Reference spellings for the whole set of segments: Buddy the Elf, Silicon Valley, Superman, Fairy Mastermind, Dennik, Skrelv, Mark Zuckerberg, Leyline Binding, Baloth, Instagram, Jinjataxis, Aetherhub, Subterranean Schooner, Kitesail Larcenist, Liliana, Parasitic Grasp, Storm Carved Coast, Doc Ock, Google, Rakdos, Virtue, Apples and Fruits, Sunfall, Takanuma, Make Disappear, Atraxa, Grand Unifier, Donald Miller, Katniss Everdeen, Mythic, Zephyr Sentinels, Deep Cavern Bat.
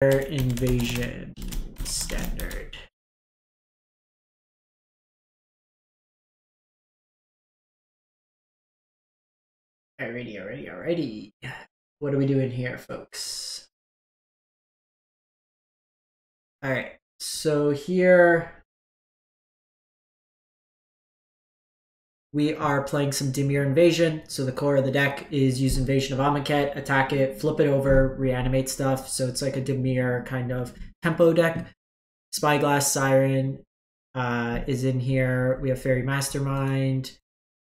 Invasion standard. Alrighty. What are we doing here, folks? Alright, so here we are playing some Dimir Invasion. So the core of the deck is use Invasion of Amonkhet, attack it, flip it over, reanimate stuff. So it's like a Dimir kind of tempo deck. Spyglass Siren is in here. We have Fairy Mastermind.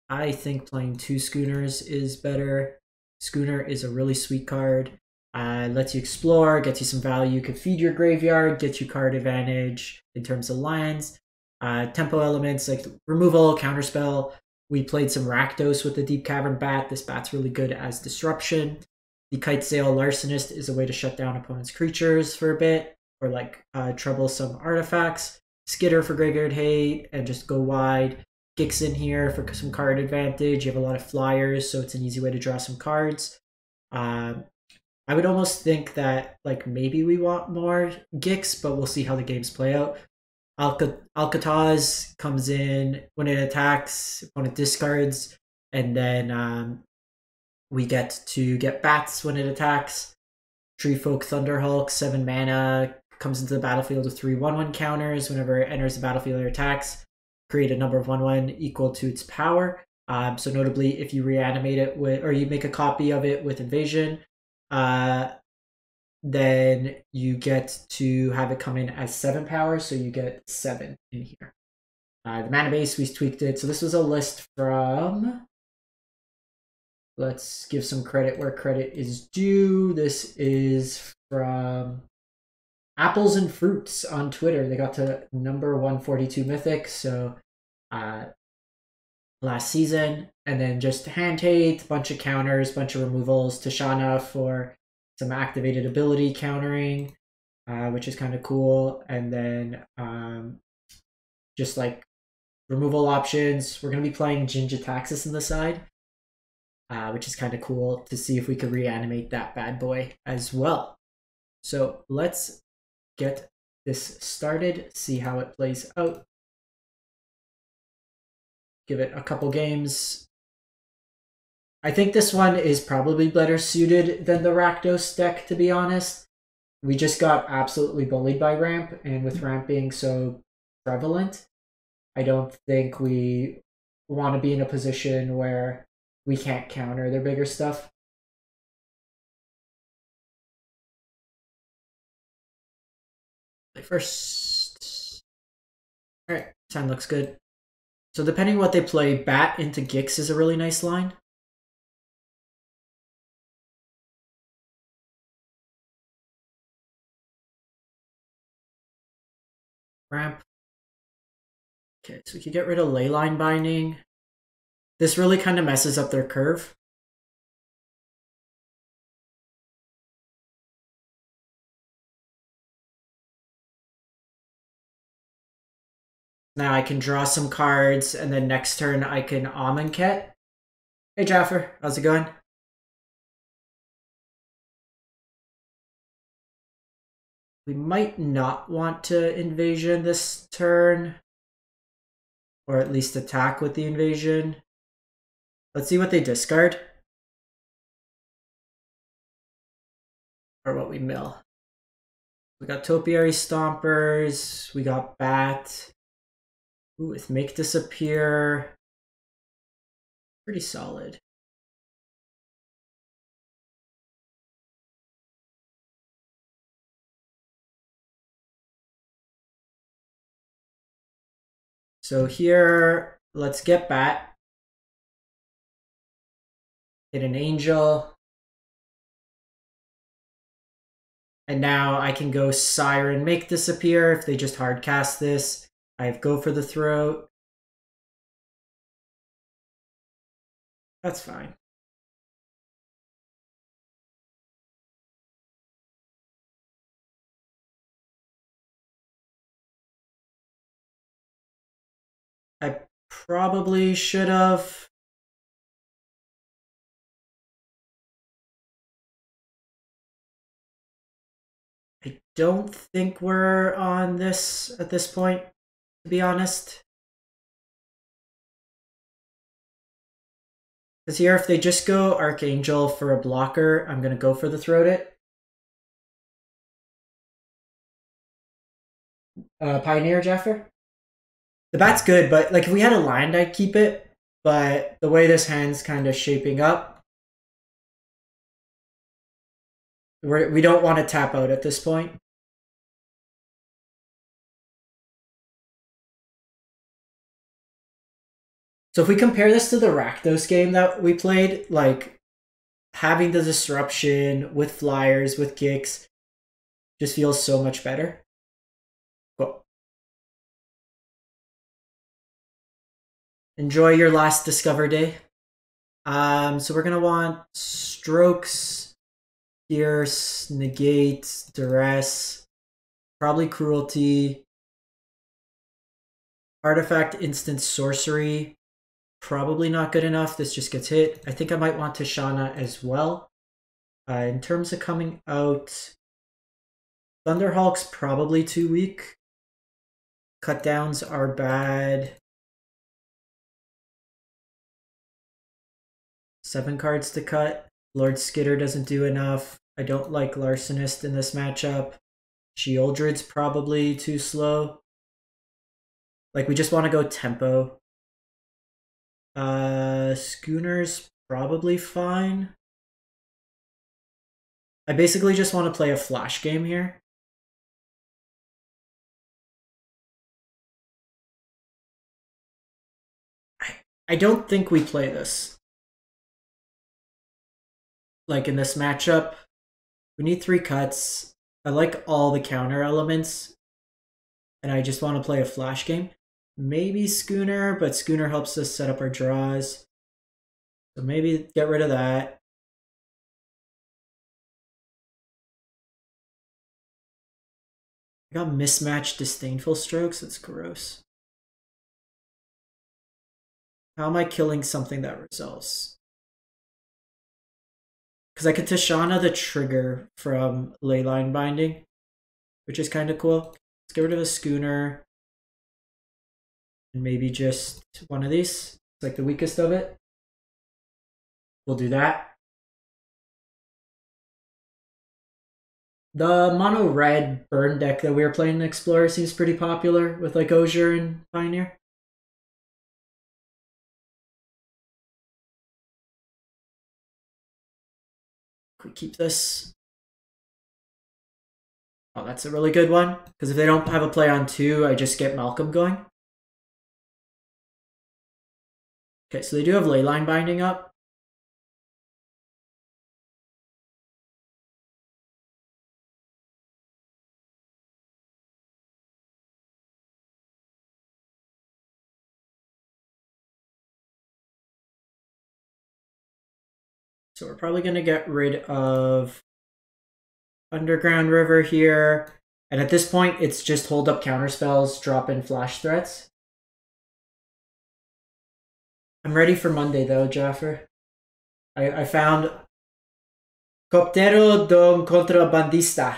I think playing two Schooners is better. Schooner is a really sweet card. Lets you explore, gets you some value, could feed your graveyard, gets you card advantage in terms of lands. Tempo elements like removal, counterspell. We played some Rakdos with the Deep Cavern Bat. This bat's really good as disruption. The Kitesail Larcenist is a way to shut down opponent's creatures for a bit, or like trouble some artifacts. Skitter for graveyard hate, and just go wide. Gix in here for some card advantage. You have a lot of flyers, so it's an easy way to draw some cards. I would almost think that like maybe we want more Gix, but we'll see how the games play out. Alcatraz comes in when it attacks, opponent discards, and then we get to get bats when it attacks. Treefolk Thunderhulk, 7 mana, comes into the battlefield with 3/1/1 counters. Whenever it enters the battlefield or attacks, create a number of 1/1 equal to its power. So notably, if you reanimate it with, or you make a copy of it with Invasion, then you get to have it come in as 7 power, so you get 7 in here. The mana base, we tweaked it. So this was a list from, let's give some credit where credit is due. This is from Apples and Fruits on Twitter. They got to number 142 mythic, so last season. And then just hand hate, bunch of counters, bunch of removals. Tishana for some activated ability countering, which is kind of cool. And then just like removal options. We're going to be playing Jinjataxis in the side, which is kind of cool to see if we could reanimate that bad boy as well. So let's get this started, see how it plays out. Give it a couple games. I think this one is probably better suited than the Rakdos deck, to be honest. We just got absolutely bullied by ramp, and with ramp being so prevalent, I don't think we want to be in a position where we can't counter their bigger stuff. Play first. Alright, time looks good. So depending what they play, Bat into Gix is a really nice line. Ramp. Okay, so we could get rid of Leyline Binding. This really kind of messes up their curve. Now I can draw some cards, and then next turn I can Amonkhet. Hey Jaffer, how's it going? We might not want to invasion this turn, or at least attack with the invasion. Let's see what they discard, or what we mill. We got Topiary Stompers, we got Bat. Ooh, with Make Disappear, pretty solid. So here, let's get Bat. Hit an Angel. And now I can go Siren, Make Disappear if they just hard cast this. I have Go for the Throat. That's fine. I probably should have. I don't think we're on this at this point, to be honest. Because here, if they just go Archangel for a blocker, I'm going to go for the Throat it. Pioneer Jaffer. The bat's good, but like if we had a land, I'd keep it. But the way this hand's kind of shaping up, we don't want to tap out at this point. So if we compare this to the Rakdos game that we played, like having the disruption with flyers, with Gix, just feels so much better. Cool. Enjoy your last Discover Day. So we're going to want Strokes, Pierce, Negate, Duress, probably Cruelty, Artifact, Instant Sorcery. Probably not good enough. This just gets hit. I think I might want Tishana as well. In terms of coming out, Thunderhulk's probably too weak. Cutdowns are bad. 7 cards to cut. Lord Skitter doesn't do enough. I don't like Larcenist in this matchup. Sheoldred's probably too slow. Like, we just want to go tempo. Schooner's probably fine. I basically just want to play a flash game here. I don't think we play this. Like in this matchup, we need 3 cuts. I like all the counter elements, and I just want to play a flash game. Maybe Schooner, but Schooner helps us set up our draws. So maybe get rid of that. I got mismatched Disdainful Strokes. That's gross. How am I killing something that resolves? Because I could Tishana the trigger from Leyline Binding, which is kind of cool. Let's get rid of a Schooner. And maybe just one of these. It's like the weakest of it. We'll do that. The mono red burn deck that we were playing in Explorer seems pretty popular with like Osier and Pioneer. Can we keep this? Oh, that's a really good one. Because if they don't have a play on 2, I just get Malcolm going. Okay, so they do have Leyline Binding up. So we're probably going to get rid of Underground River here. And at this point, it's just hold up counter spells, drop in flash threats. I'm ready for Monday though, Jaffer. I found Coptero Dom Contrabandista.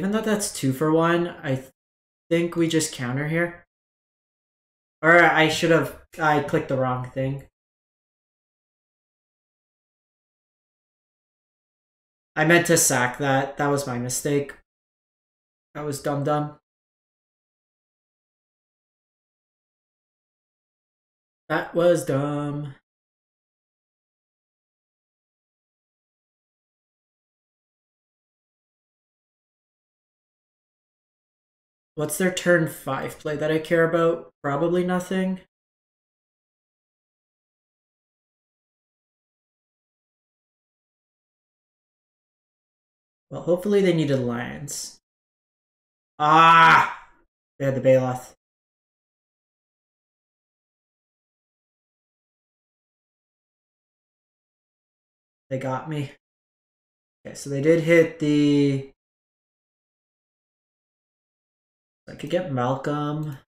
Given that that's 2 for 1, I think we just counter here. Or I clicked the wrong thing. I meant to sack that. That was my mistake. That was dumb. That was dumb. What's their turn 5 play that I care about? Probably nothing. Well, hopefully they needed lands. Ah! They had the Baloth. They got me. Okay, so they did hit the... I could get Malcolm.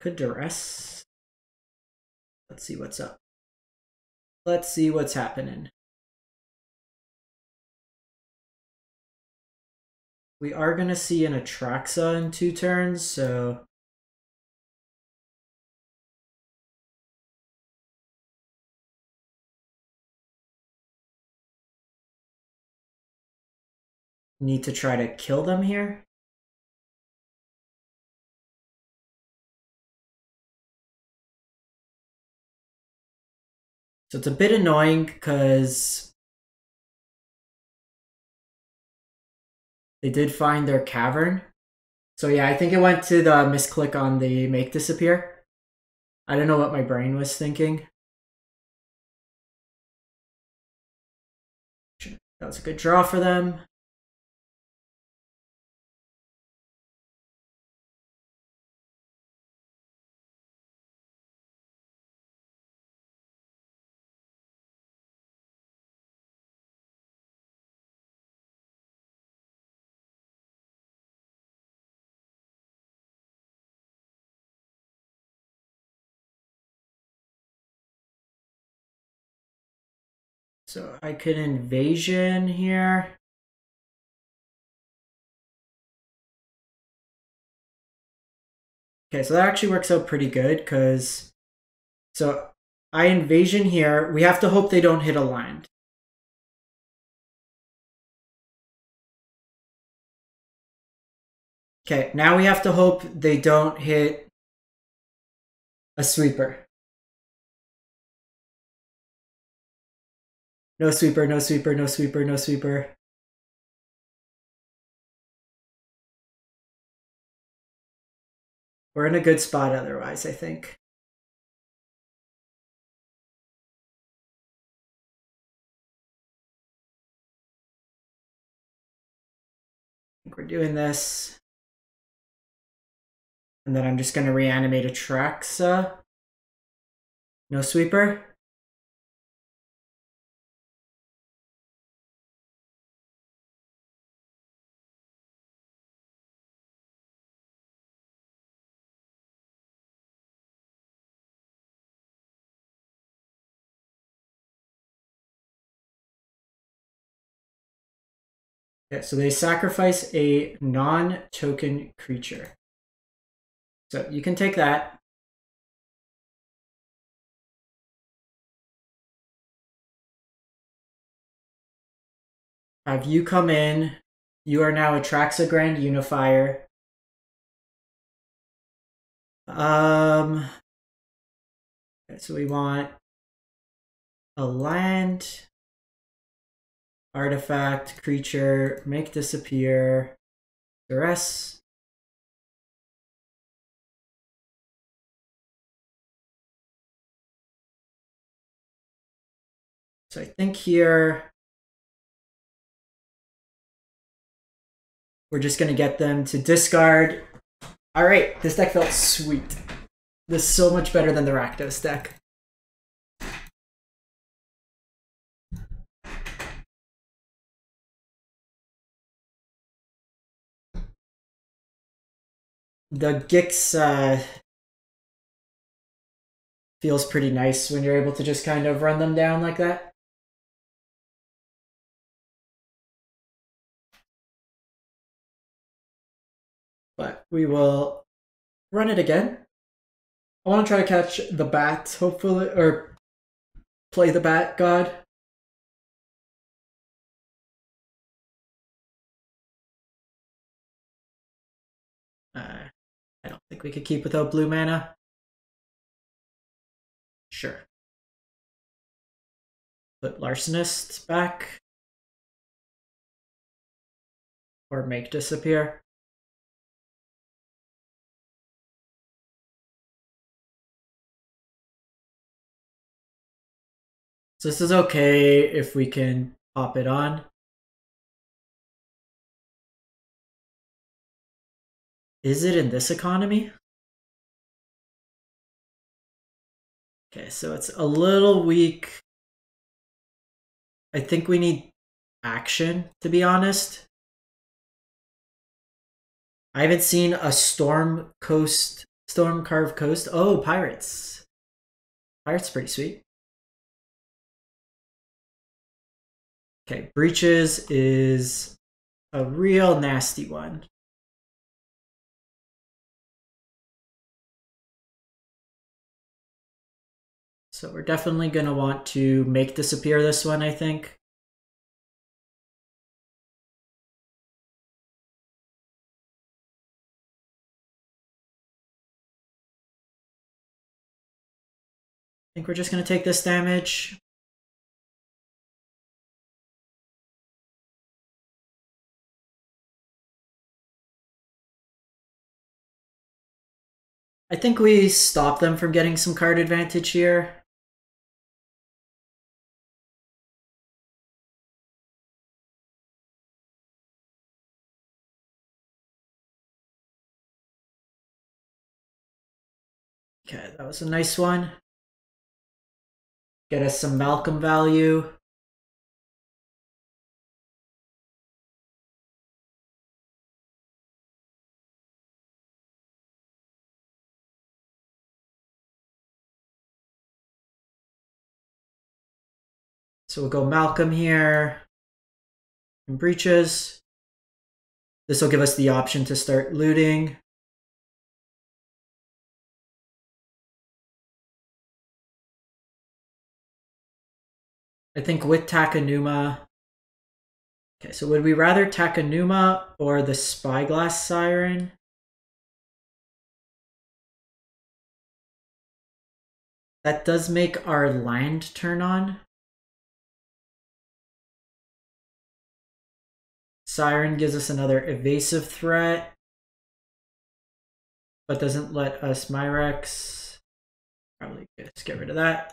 Could Duress. Let's see what's up. Let's see what's happening. We are going to see an Atraxa in 2 turns, so... Need to try to kill them here? So it's a bit annoying because... they did find their cavern. So yeah, I think it went to the misclick on the Make Disappear. I don't know what my brain was thinking. That was a good draw for them. So I could invasion here. Okay, so that actually works out pretty good because... so I invasion here. We have to hope they don't hit a land. Okay, now we have to hope they don't hit a sweeper. No sweeper, no sweeper, no sweeper, no sweeper. We're in a good spot otherwise, I think. I think we're doing this. And then I'm just going to reanimate Atraxa. No sweeper. Okay, so they sacrifice a non-token creature. So you can take that. Have you come in? You are now Atraxa Grand Unifier. So we want a land. Artifact, creature, Make Disappear, Duress. So I think here we're just going to get them to discard. All right, this deck felt sweet. This is so much better than the Rakdos deck. The Gix feels pretty nice when you're able to just kind of run them down like that. But we will run it again. I want to try to catch the bat, hopefully, or play the bat god. I don't think we could keep without blue mana. Sure. Put Larcenist back. Or Make Disappear. So this is okay if we can pop it on. Is it in this economy? Okay, so it's a little weak. I think we need action, to be honest. I haven't seen a Storm Coast Storm Carved Coast. Oh, Pirates. Pirates are pretty sweet. Okay, Breeches is a real nasty one. So we're definitely going to want to make disappear this one, I think. I think we're just going to take this damage. I think we stop them from getting some card advantage here. Okay, that was a nice one. Get us some Malcolm value. So we'll go Malcolm here and Breaches. This will give us the option to start looting. I think with Takanuma. Okay, so would we rather Takanuma or the Spyglass Siren? That does make our land turn on. Siren gives us another evasive threat, but doesn't let us Myrex. Probably just get rid of that.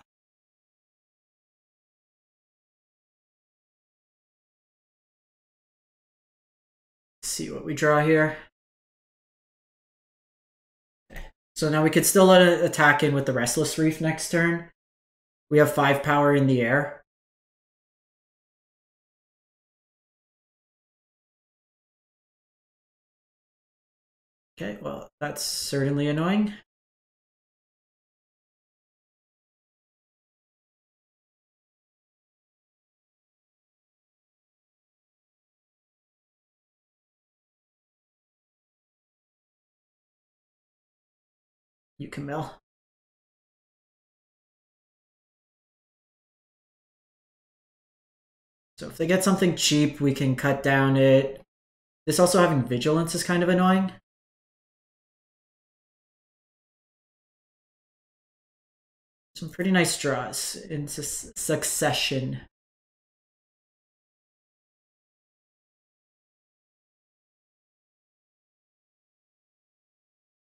See what we draw here. Okay. So now we could still let it attack in with the Restless Reef next turn. We have 5 power in the air. Okay, well, that's certainly annoying. You can mill. So if they get something cheap, we can cut down it. This also having vigilance is kind of annoying. Some pretty nice draws in succession.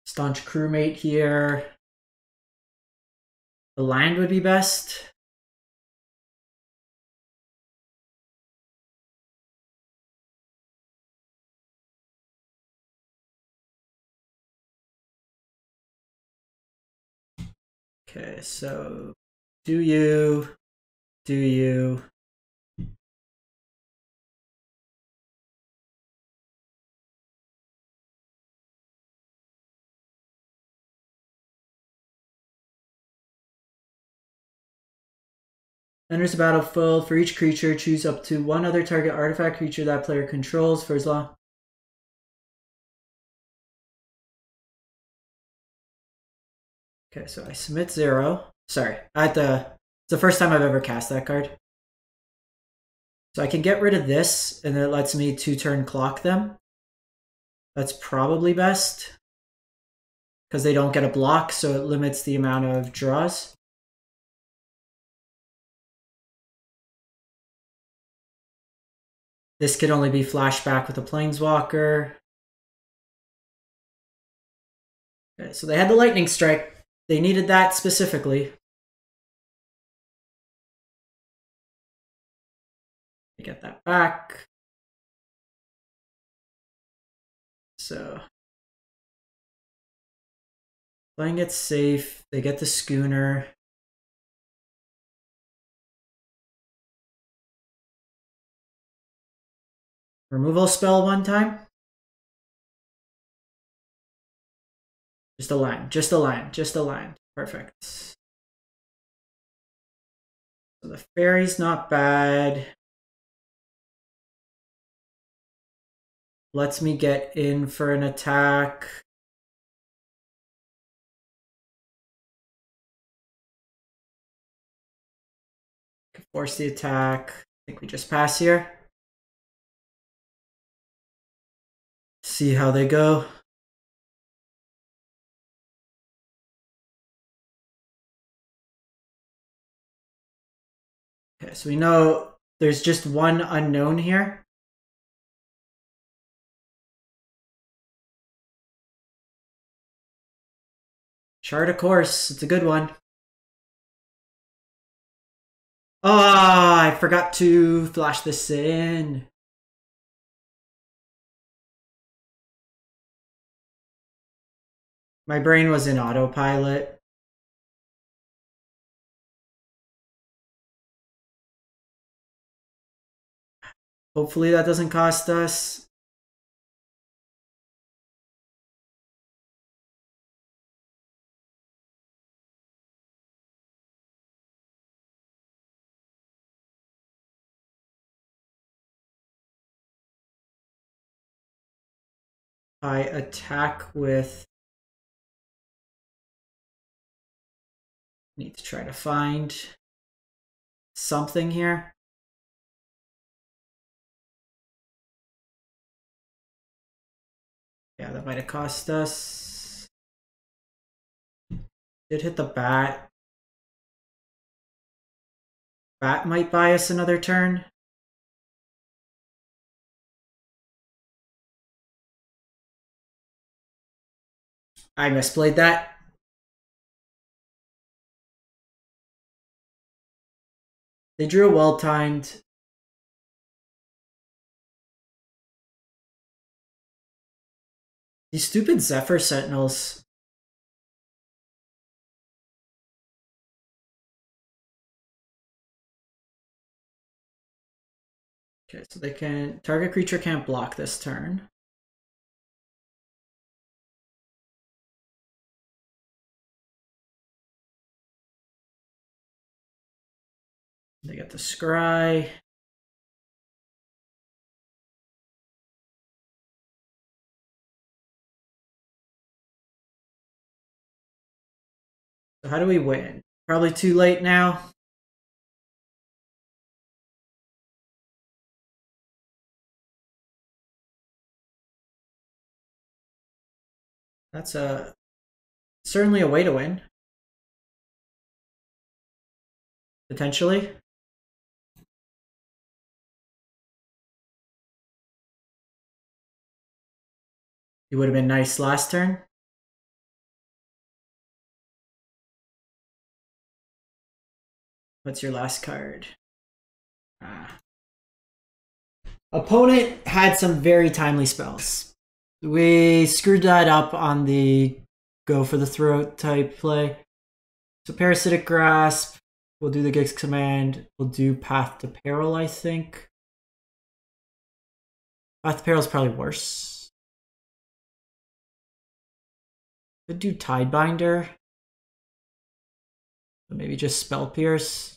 Staunch Crewmate here. The land would be best. Okay, so do you? Enters the battlefield. For each creature, choose up to one other target artifact creature that player controls for as long. Okay, so I submit 0. Sorry, it's the first time I've ever cast that card. So I can get rid of this, and it lets me 2-turn clock them. That's probably best, because they don't get a block, so it limits the amount of draws. This could only be flashback with a Planeswalker. Okay, so they had the Lightning Strike. They needed that specifically. They get that back. So playing it safe, they get the Schooner. Removal spell one time. Just a line, just a line, just a line. Perfect. So the fairy's not bad. Lets me get in for an attack. Force the attack. I think we just pass here. See how they go. Okay, so we know there's just one unknown here. Chart a Course, it's a good one. Oh, I forgot to flash this in. My brain was in autopilot. Hopefully that doesn't cost us. I attack with. Need to try to find something here. Yeah, that might have cost us. Did hit the bat. Bat might buy us another turn. I misplayed that. They drew a well-timed. These stupid Zephyr Sentinels. Okay, so they can... Target creature can't block this turn. They got the scry. So how do we win? Probably too late now. That's a certainly a way to win. Potentially. It would have been nice last turn. What's your last card? Ah. Opponent had some very timely spells. We screwed that up on the go for the throat type play. So Parasitic Grasp, we'll do the Gix Command, we'll do Path to Peril, I think. Path to Peril is probably worse. Could do Tidebinder. Maybe just Spell Pierce.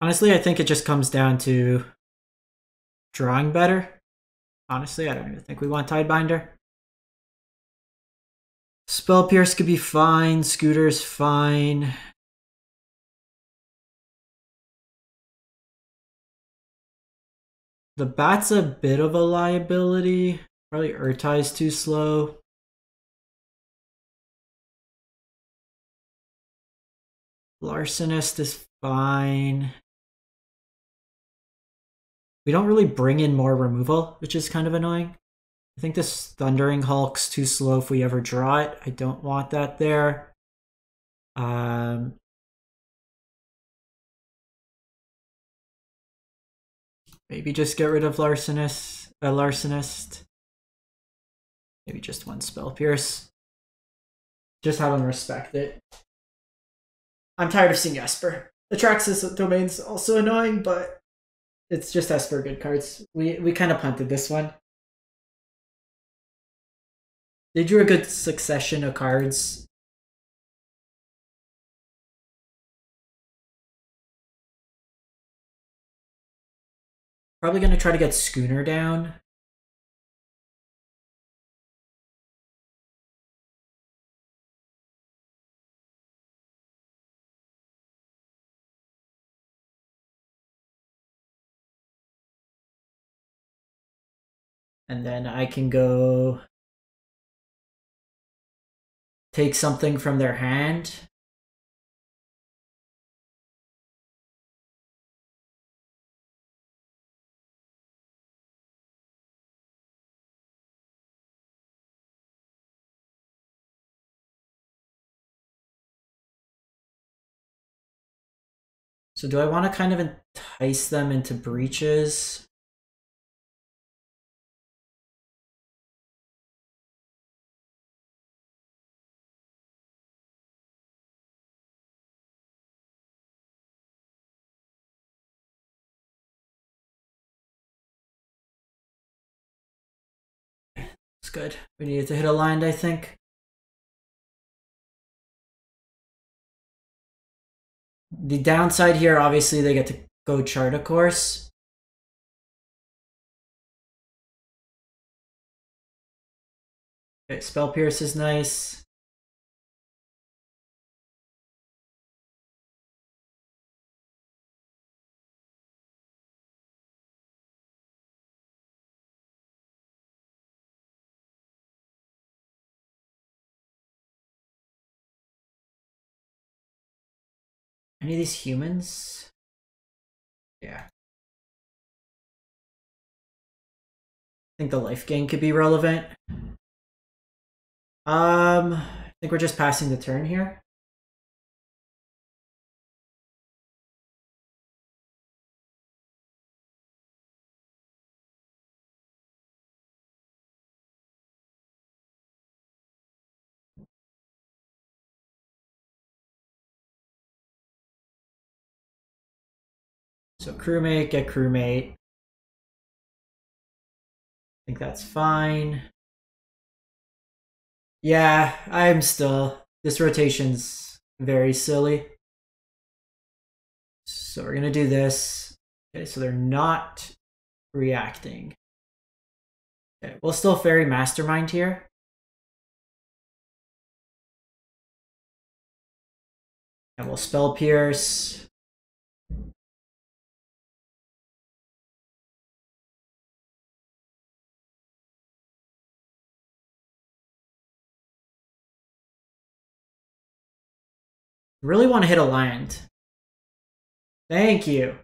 Honestly, I think it just comes down to drawing better. Honestly, I don't even think we want Tidebinder. Spell Pierce could be fine. Scooter's fine. The bat's a bit of a liability. Probably Urtai's too slow. Larcenist is fine. We don't really bring in more removal, which is kind of annoying. I think this Thundering Hulk's too slow if we ever draw it. I don't want that there. Maybe just get rid of Larcenist. Maybe just one Spell Pierce. Just I don't respect it. I'm tired of seeing Esper. Atraxa's domain's also annoying, but it's just us for good cards. We kind of punted this one. They drew a good succession of cards. Probably going to try to get Schooner down. And then I can go take something from their hand. So do I want to kind of entice them into Breeches? Good. We needed to hit a land, I think. The downside here, obviously, they get to go Chart a Course. Okay, Spell Pierce is nice. Any of these humans? Yeah. I think the life gain could be relevant. I think we're just passing the turn here. So crewmate, get crewmate. I think that's fine. Yeah, this rotation's very silly. So we're gonna do this. Okay, so they're not reacting. Okay, we'll still Fairy Mastermind here. And we'll Spell Pierce. Really want to hit a land. Thank you.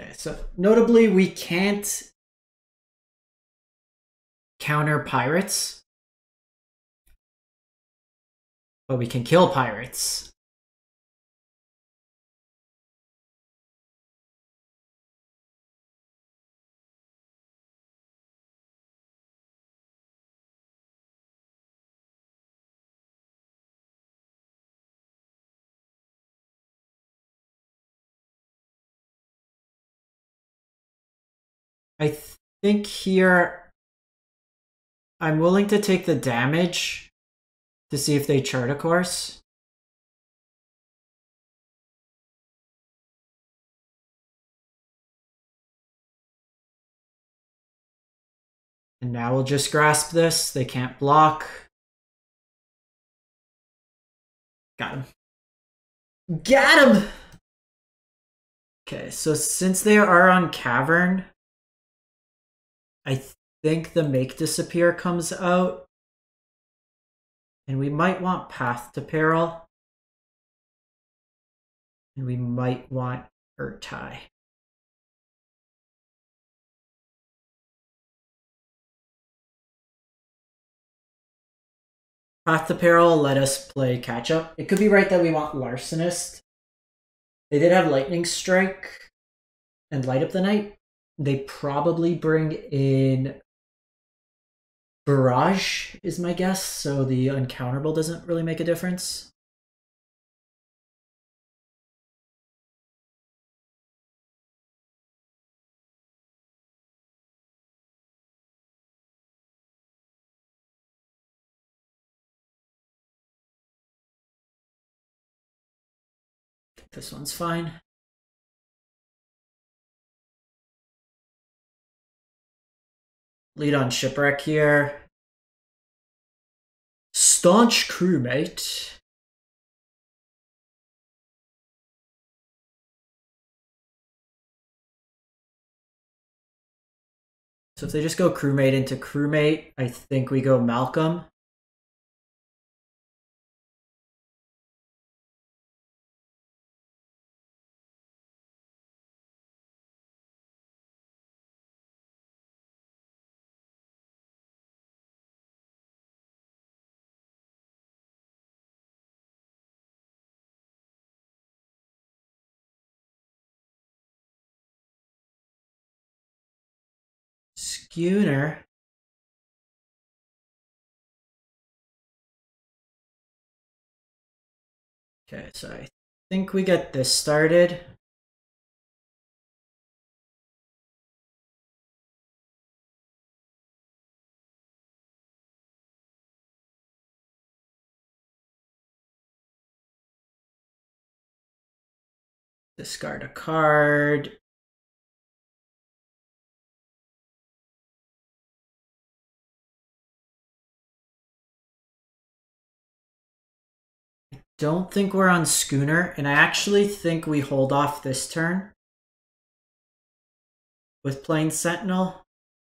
Okay, so notably we can't counter pirates, but we can kill pirates. I think here I'm willing to take the damage to see if they Chart a Course. And now we'll just grasp this. They can't block. Got him. Got him! Okay, so since they are on Cavern, I think the Make Disappear comes out, and we might want Path to Peril, and we might want Urtai. Path to Peril let us play catch up. It could be right that we want Larcenist. They did have Lightning Strike and Light Up the Night. They probably bring in barrage is my guess, so the uncounterable doesn't really make a difference. This one's fine. Lead on Shipwreck here. Staunch Crewmate. So if they just go Crewmate into Crewmate, I think we go Malcolm. Schooner. Okay, so I think we get this started. Discard a card. Don't think we're on Schooner, and I actually think we hold off this turn with playing Sentinel,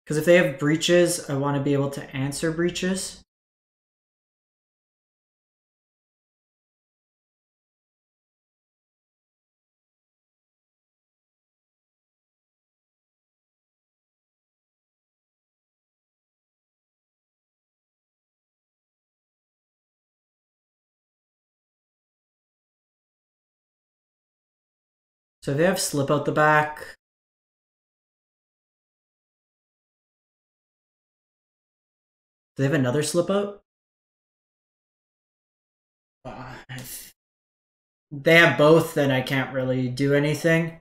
because if they have Breeches, I want to be able to answer Breeches. So they have Slip Out the Back. Do they have another Slip Out? If they have both, then I can't really do anything.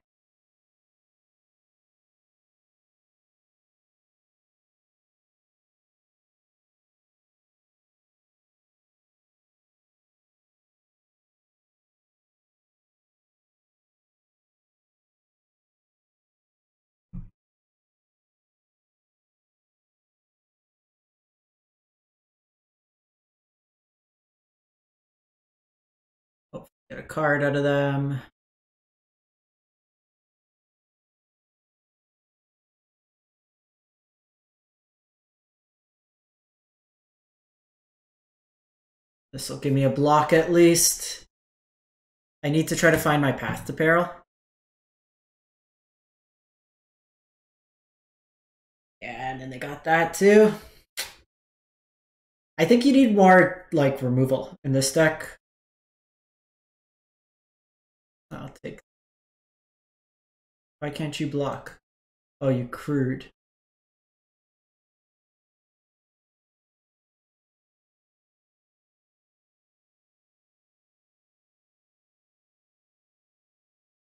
Get a card out of them. This will give me a block at least. I need to try to find my Path to Peril. And then they got that too. I think you need more like removal in this deck. I'll take. Why can't you block? Oh, you crewed.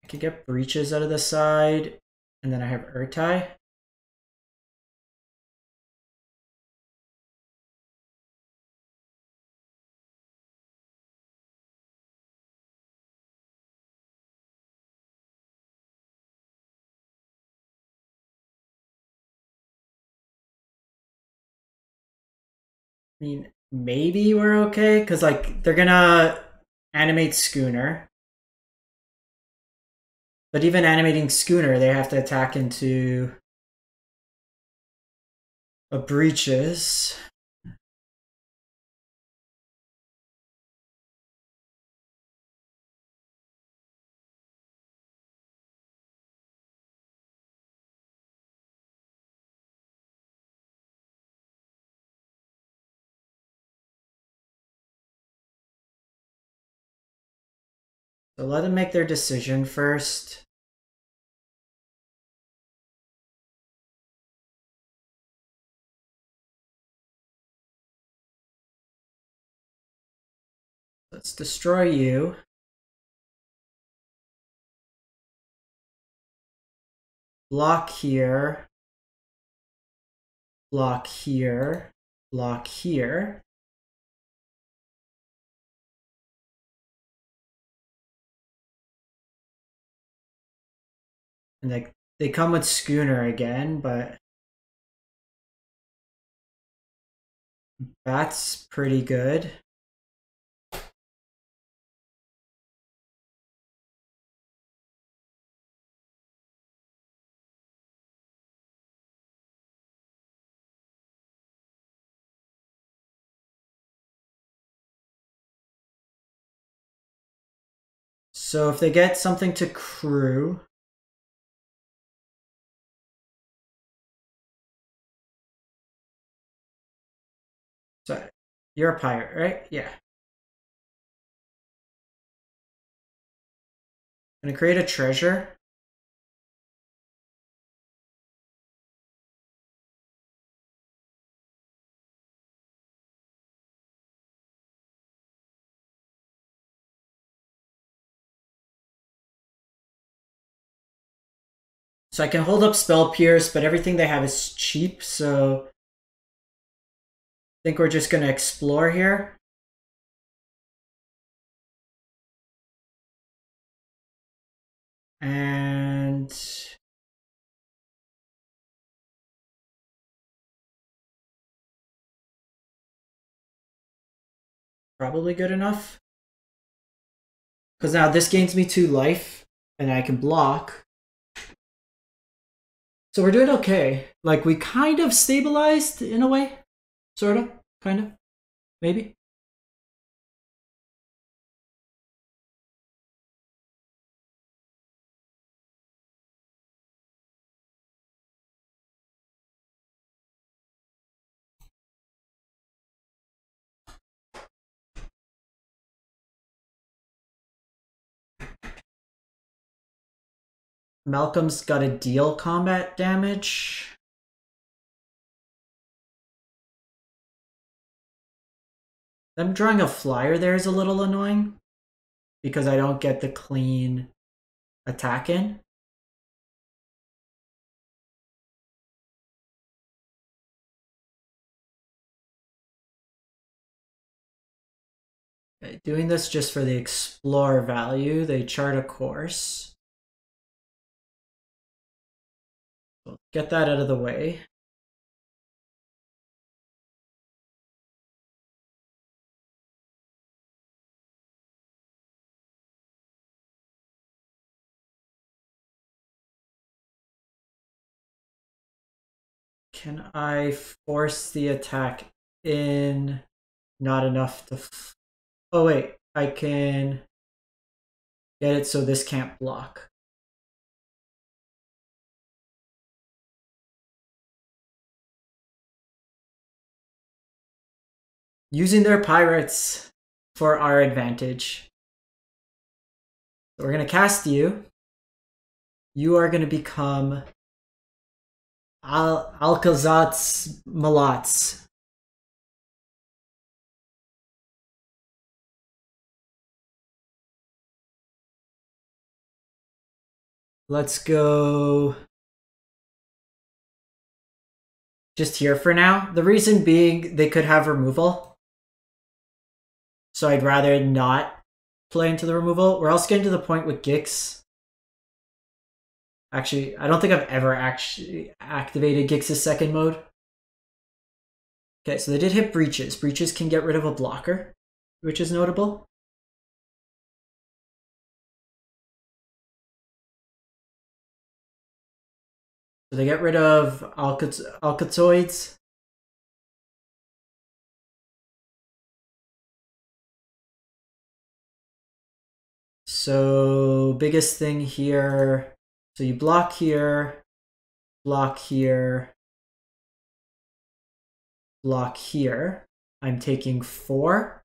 I could get Breeches out of the side, and then I have Urtai. I mean, maybe we're okay, because, like, they're gonna animate Schooner. But even animating Schooner, they have to attack into a Breeches. So let them make their decision first. Let's destroy you. Block here. Block here. Block here. And they come with Schooner again, but that's pretty good. So if they get something to crew, so you're a pirate, right? Yeah. I'm gonna create a treasure. So I can hold up Spell Pierce, but everything they have is cheap, so I think we're just going to explore here. And probably good enough. Because now this gains me 2 life, and I can block. So we're doing okay. Like, we kind of stabilized in a way. Sort of. Kind of. Maybe. Malcolm's got to deal combat damage. Them drawing a flyer there is a little annoying because I don't get the clean attack in. Okay, doing this just for the explore value, they chart a course. Get that out of the way. Can I force the attack in? Not enough to... Oh wait, I can get it so this can't block. Using their pirates for our advantage. So we're going to cast you. You are going to become Al Alcatraz Malats. Let's go just here for now. The reason being they could have removal. So I'd rather not play into the removal. We're also getting to the point with Gix. Actually, I don't think I've ever actually activated Gix's second mode. Okay, so they did hit Breeches. Breeches can get rid of a blocker, which is notable. So they get rid of Alcatoids. So biggest thing here, so you block here, block here, block here. I'm taking 4.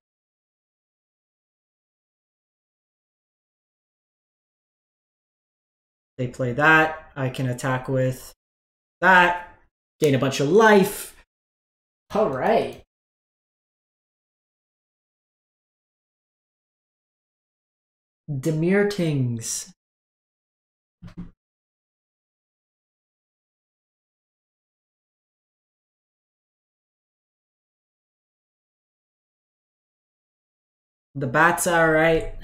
They play that, I can attack with that, gain a bunch of life. All right. Dimir Tings. The bat's all right.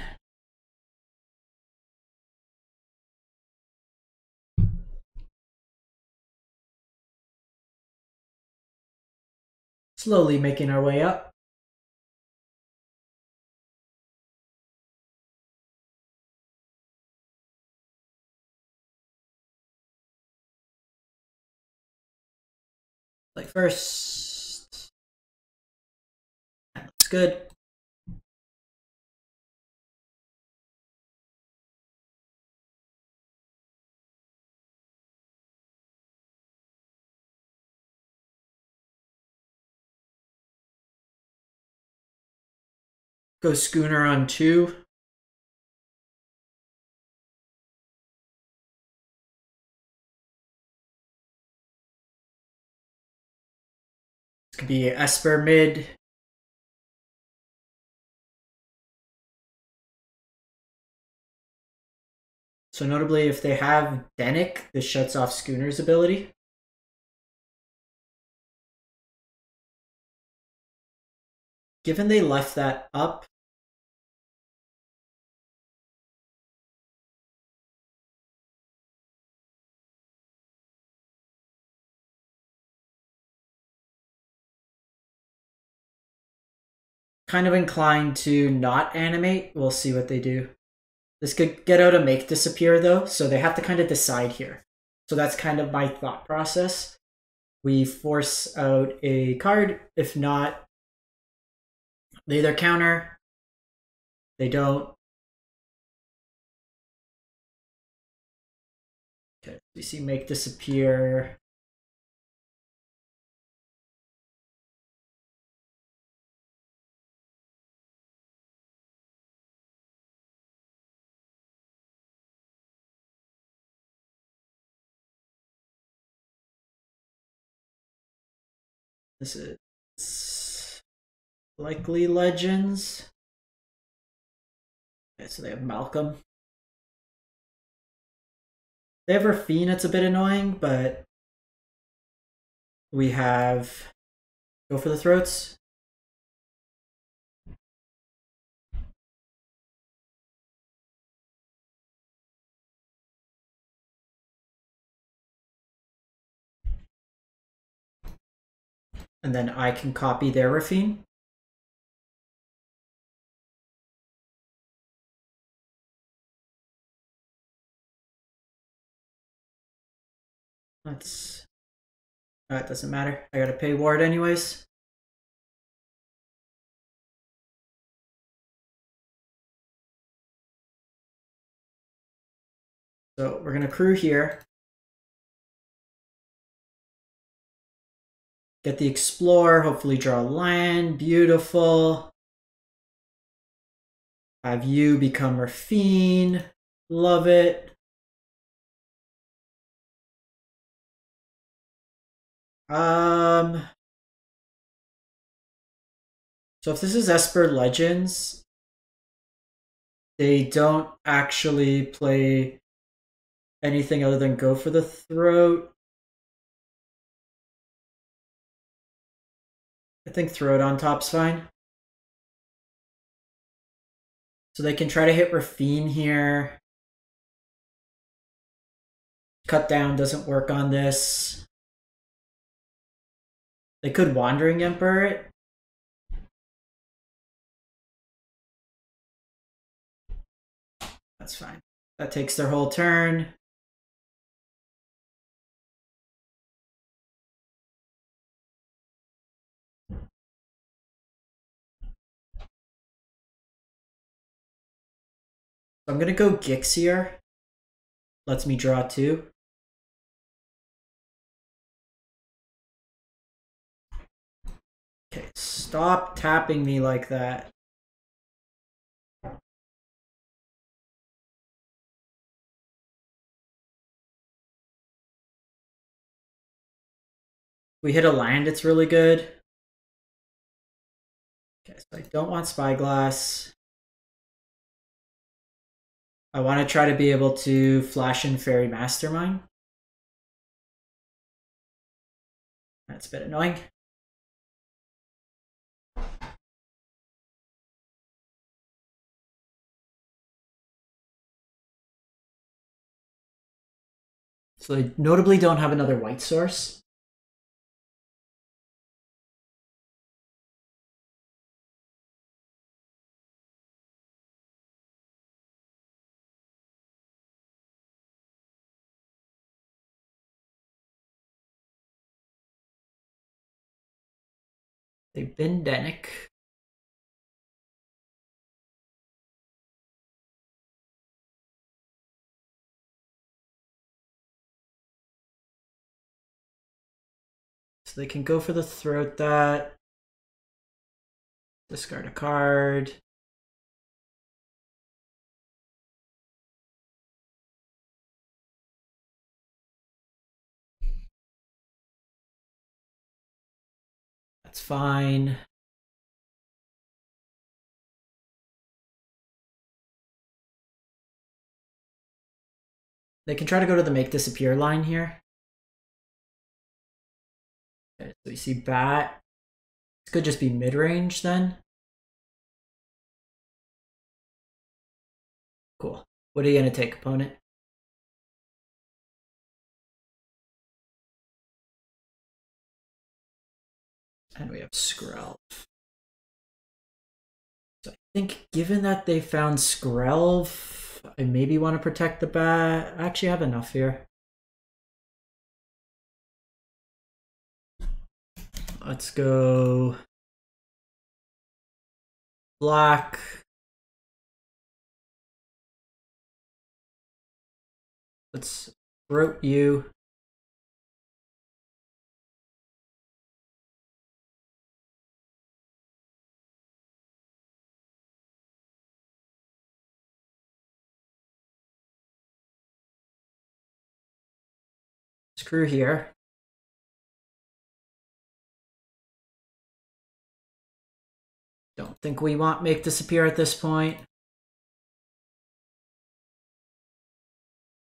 Slowly making our way up. Like first, that looks good. Go schooner on 2. This could be Esper mid. So notably, if they have Dennik, this shuts off Schooner's ability. Given they left that up, kind of inclined to not animate. We'll see what they do. This could get out a Make Disappear though, so they have to kind of decide here. So that's kind of my thought process. We force out a card. If not, they either counter, they don't. Okay, we see Make Disappear. This is likely Legends. Okay, so they have Malcolm. They have Rafine, it's a bit annoying, but we have Go for the Throats. And then I can copy their Rafine. That's, that doesn't matter. I gotta pay ward anyways. So we're gonna crew here. Get the Explorer, hopefully draw land, beautiful. Have you become Rafine, love it. So if this is Esper Legends, they don't actually play anything other than Go for the Throat. I think Throat on top's fine. So they can try to hit Rafine here. Cut down doesn't work on this. They could Wandering Emperor it. That's fine. That takes their whole turn. So I'm gonna go Gix here. Lets me draw 2. Okay, stop tapping me like that. We hit a land, it's really good. Okay, so I don't want Spyglass. I want to try to be able to flash in Fairy Mastermind. That's a bit annoying. So I notably don't have another white source. They've been Dennik. So they can go for the throat that, discard a card. That's fine. They can try to go to the Make Disappear line here. So we see Bat. This could just be mid-range then. Cool. What are you going to take, opponent? And we have Skrelv. So I think given that they found Skrelv, I maybe want to protect the Bat. I actually have enough here. Let's go black. Let's throat you. Screw here. Don't think we want Make Disappear at this point.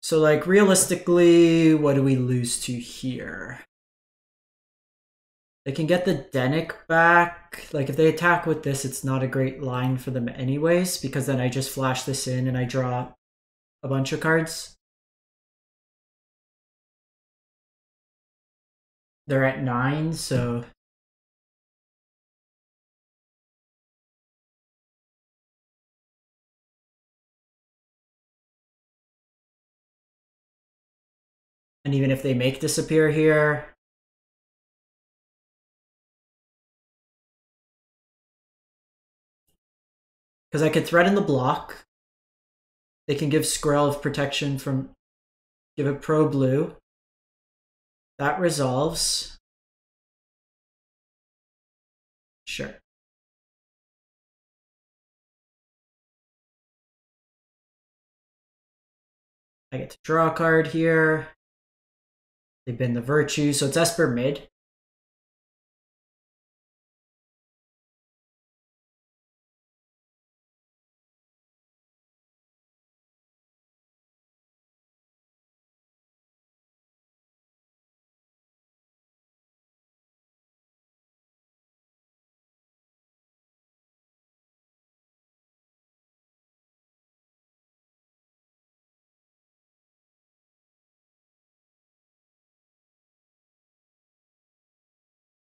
So like realistically, what do we lose to here? They can get the Dennik back. Like if they attack with this, it's not a great line for them anyways, because then I just flash this in and I draw a bunch of cards. They're at 9, so and even if they Make Disappear here, because I could threaten the block, they can give Skrelv protection from, give it pro blue. That resolves. Sure. I get to draw a card here. They've been the Virtue, so it's Esper mid.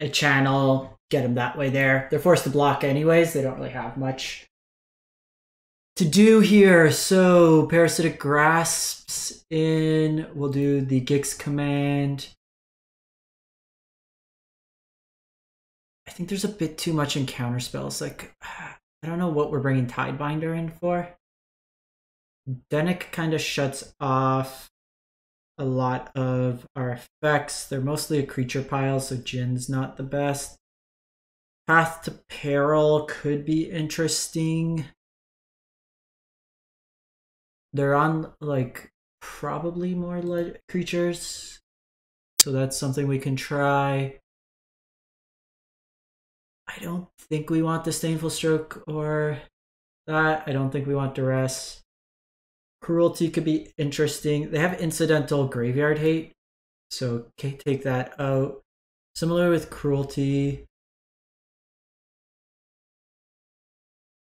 A channel, get them that way there. They're forced to block anyways. They don't really have much to do here. So Parasitic Grasps in. We'll do the Gix Command. I think there's a bit too much in counter spells. Like, I don't know what we're bringing Tidebinder in for. Dennik kind of shuts off a lot of our effects. They're mostly a creature pile, so Djinn's not the best. Path to Peril could be interesting. They're on like probably more creatures, so that's something we can try. I don't think we want Disdainful Stroke or that. I don't think we want Duress. Cruelty could be interesting. They have incidental graveyard hate, so can't take that out. Similar with Cruelty.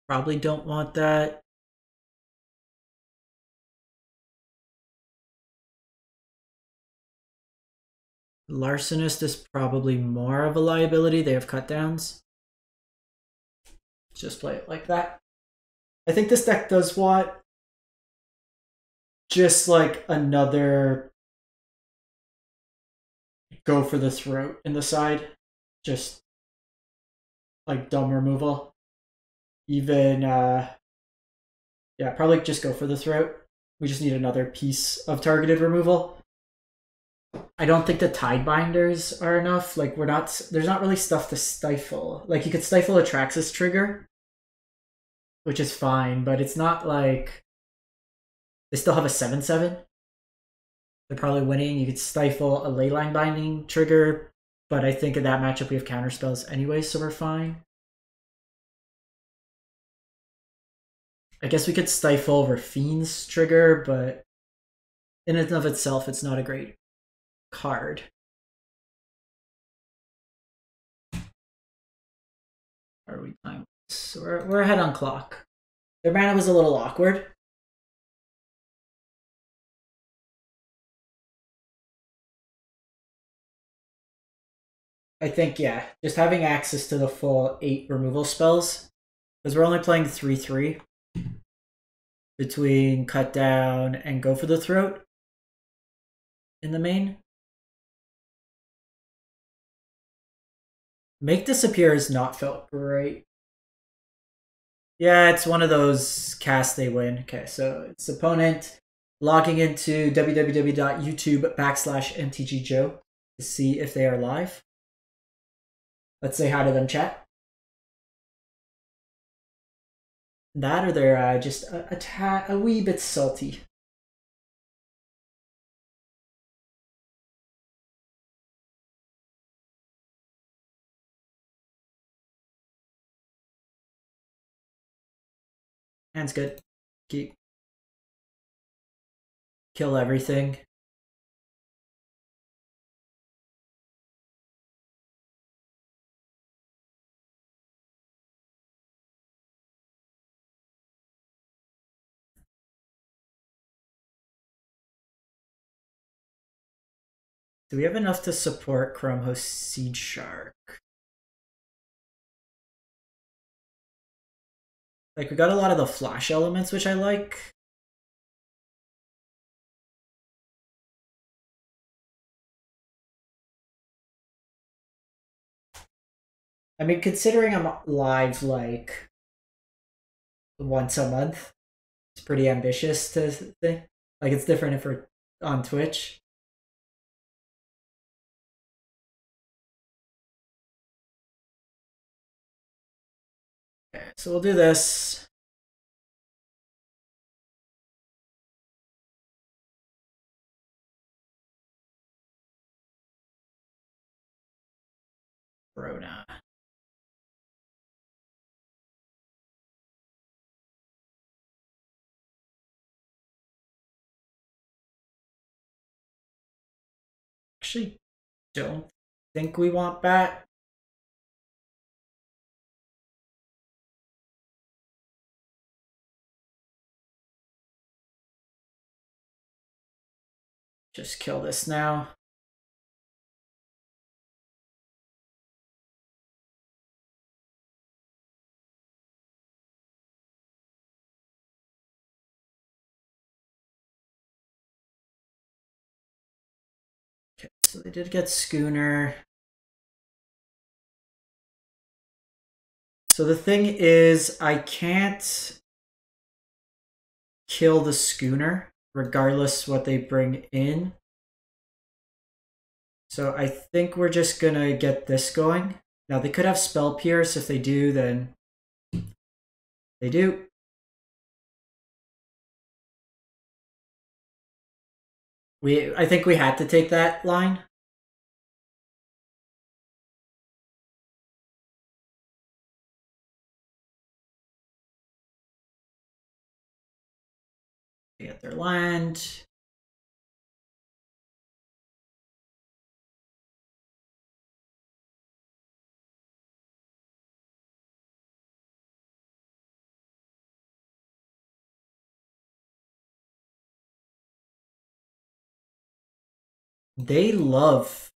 Probably don't want that. Larcenist is probably more of a liability. They have cutdowns. Just play it like that. I think this deck does want just like another go for the throat in the side. Just like dumb removal. Even, yeah, probably just go for the throat. We just need another piece of targeted removal. I don't think the Tidebinders are enough. Like, we're not, there's not really stuff to stifle. Like, you could stifle Atraxa's trigger, which is fine, but it's not like they still have a 7/7. They're probably winning. You could stifle a Leyline Binding trigger, but I think in that matchup we have counterspells anyway, so we're fine. I guess we could stifle Rafine's trigger, but in and of itself, it's not a great card. Are we time? So we're ahead on clock. Their mana was a little awkward. I think, yeah, just having access to the full 8 removal spells, because we're only playing 3/3 between cut down and go for the throat in the main. Make Disappear has not felt great. Yeah, it's one of those casts they win. Okay, so it's opponent logging into www.youtube.com/mtgjoe to see if they are live. Let's say hi to them, chat. That or they're just a wee bit salty. Hand's good. Keep. Kill everything. Do we have enough to support Chromehost's Seed Shark? Like, we got a lot of the flash elements, which I like. I mean, considering I'm live, like, once a month, it's pretty ambitious to think. Like, it's different if we're on Twitch. So we'll do this. Rona. Actually, don't think we want Bat. Just kill this now. Okay, so they did get Schooner. So the thing is, I can't kill the Schooner regardless what they bring in. So I think we're just gonna get this going. Now they could have Spell Pierce. If they do, then they do. I think we had to take that line. They get their land. They love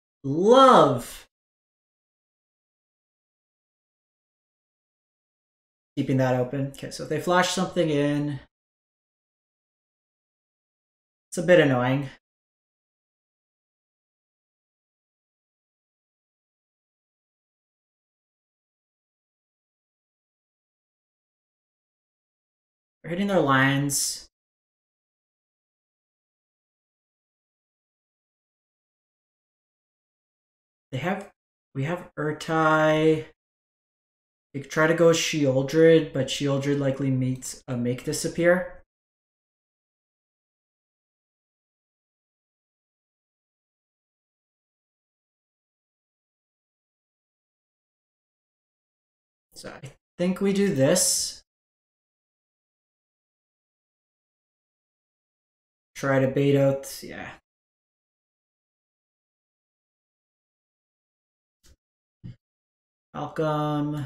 keeping that open. Okay, so if they flash something in, it's a bit annoying. They're hitting their lines. They have, we have Urtai. They could try to go Sheoldred, but Sheoldred likely meets a Make Disappear. So I think we do this. Try to bait out, yeah. Malcolm.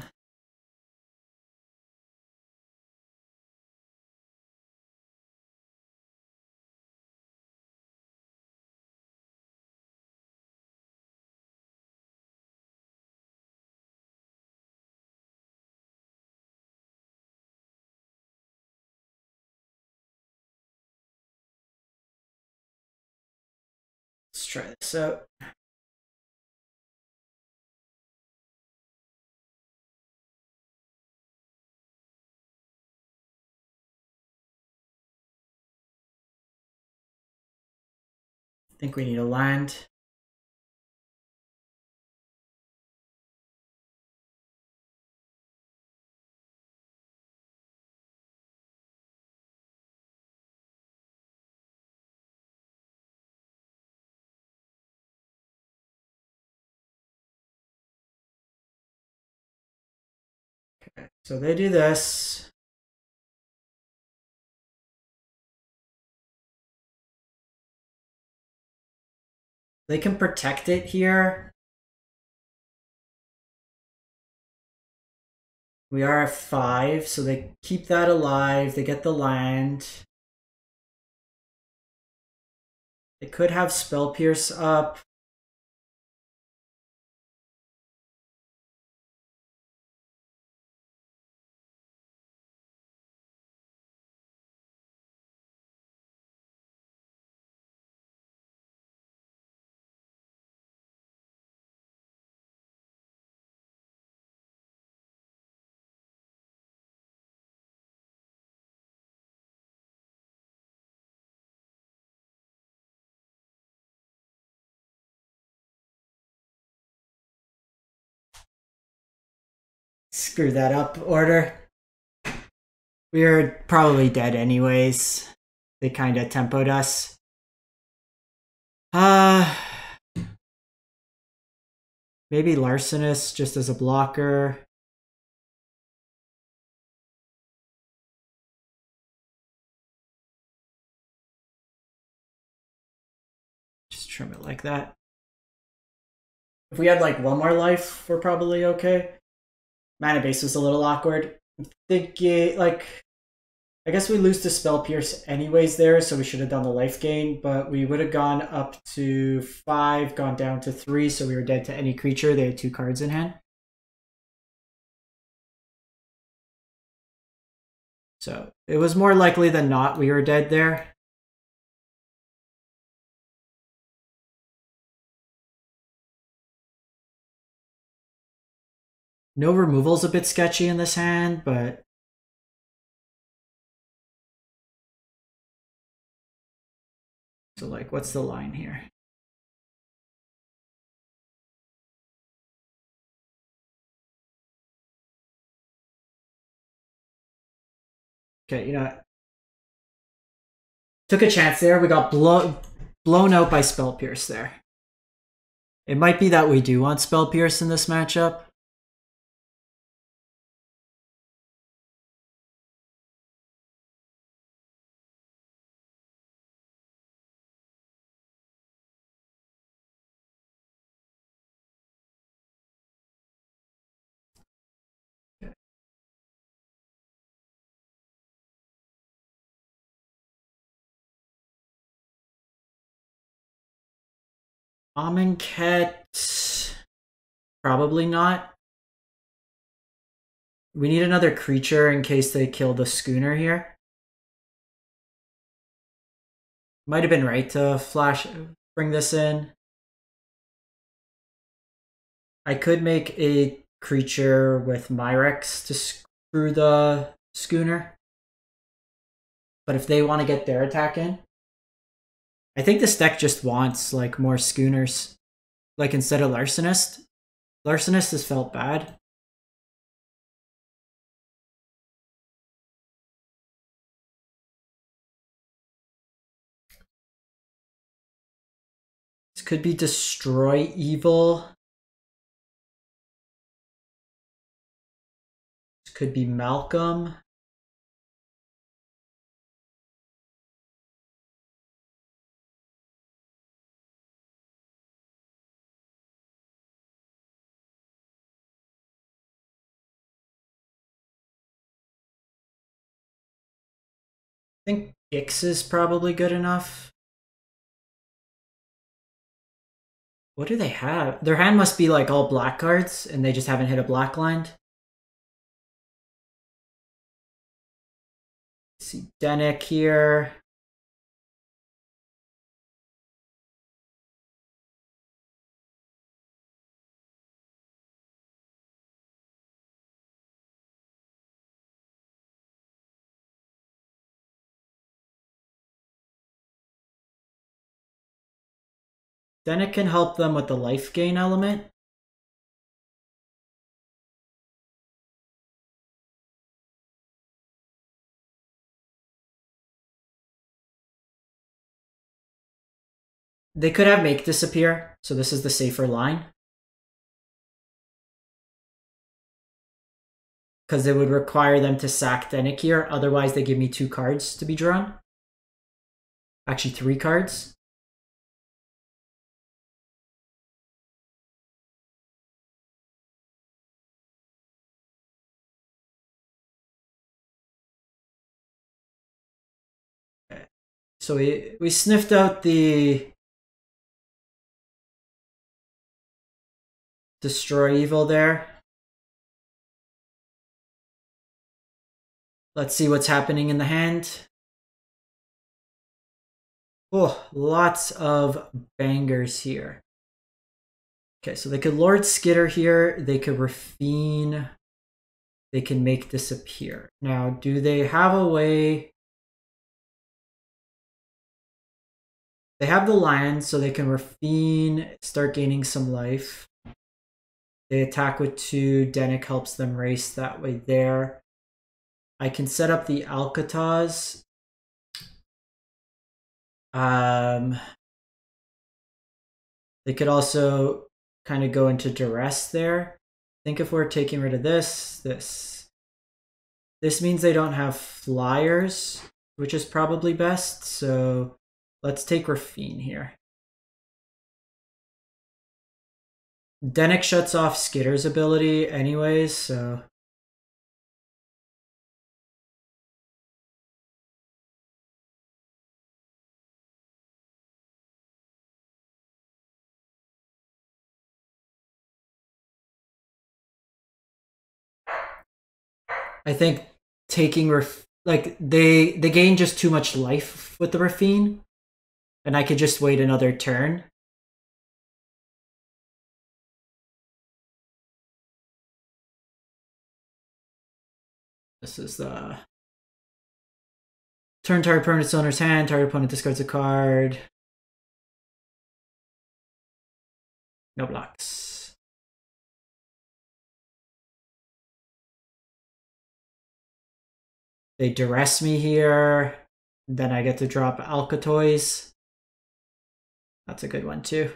Let's try this out. I think we need a land. Okay, so they do this. They can protect it here. We are at 5, so they keep that alive. They get the land. They could have Spell Pierce up. Screw that up order. We're probably dead anyways. They kind of tempoed us. Maybe Larcenist just as a blocker. Just trim it like that. If we had like one more life, we're probably okay. Mana base was a little awkward. I'm thinking, like, I guess we lose to Spell Pierce anyways there, so we should have done the life gain, but we would have gone up to 5, gone down to 3, so we were dead to any creature. They had 2 cards in hand. So it was more likely than not we were dead there. No removal's a bit sketchy in this hand, but so like what's the line here? Okay, you know what? Took a chance there. We got blown out by Spell Pierce there. It might be that we do want Spell Pierce in this matchup. Amonkhet... probably not. We need another creature in case they kill the schooner here. Might have been right to flash... bring this in. I could make a creature with Myrex to screw the schooner. But if they want to get their attack in, I think this deck just wants like more schooners. Like instead of Larcenist. Larcenist has felt bad. This could be Destroy Evil. This could be Malcolm. I think Gix is probably good enough. What do they have? Their hand must be like all black cards, and they just haven't hit a black land. Let's see Dennik here. Then it can help them with the life gain element. They could have Make Disappear, so this is the safer line. Because it would require them to sack Dennik here, otherwise they give me 2 cards to be drawn. Actually 3 cards. So we sniffed out the Destroy Evil there. Let's see what's happening in the hand. Oh, lots of bangers here. Okay, so they could Lord Skitter here. They could Rafine. They can Make Disappear. Now, do they have a way... They have the lion, so they can Rafine, start gaining some life. They attack with 2. Dennik helps them race that way there. I can set up the Alcatraz. They could also kind of go into Duress there. I think if we're taking rid of this means they don't have flyers, which is probably best. So... let's take Rafine here. Dennik shuts off Skitter's ability anyways, so... I think taking Rafine... like, they gain just too much life with the Rafine. And I could just wait another turn. This is the... turn target opponent's owner's hand, target opponent discards a card. No blocks. They Duress me here. Then I get to drop Alcatoys. That's a good one too.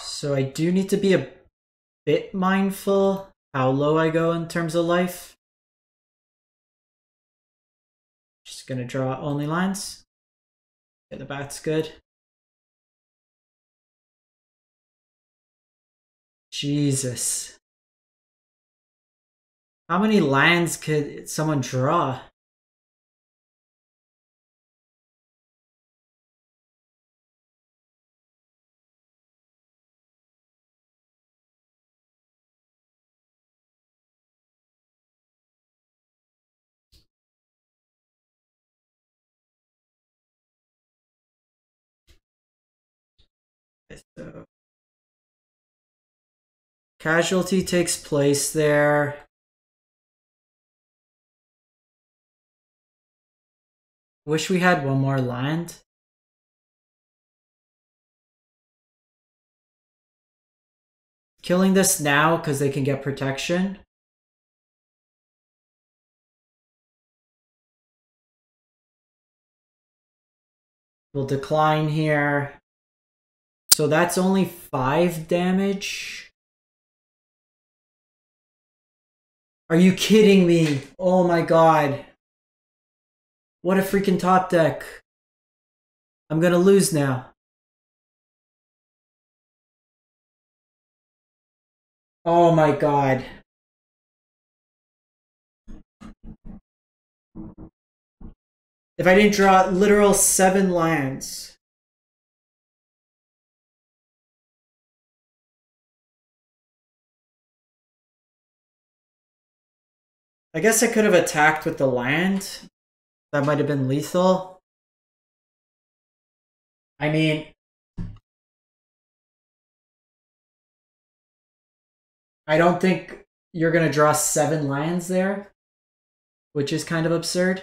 So I do need to be a bit mindful how low I go in terms of life. Just going to draw only lands. Get the bats good. Jesus. How many lands could someone draw? So, casualty takes place there. Wish we had one more land. Killing this now because they can get protection. We'll decline here. So that's only 5 damage. Are you kidding me? Oh my god. What a freaking top deck. I'm gonna lose now. Oh my god. If I didn't draw literal 7 lands. I guess I could have attacked with the land. That might have been lethal. I mean, I don't think you're going to draw 7 lands there, which is kind of absurd.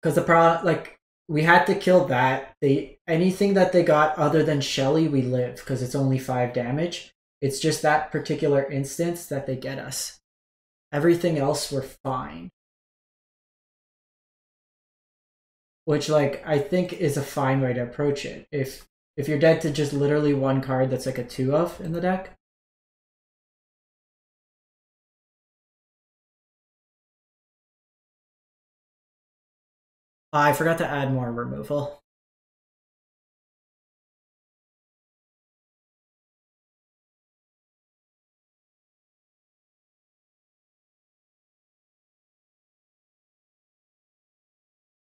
Because the problem, like, we had to kill that. Anything that they got other than Shelly, we live, because it's only 5 damage. It's just that particular instance that they get us. Everything else, we're fine. Which, like, I think is a fine way to approach it. If you're dead to just literally one card that's like a 2 of in the deck. I forgot to add more removal.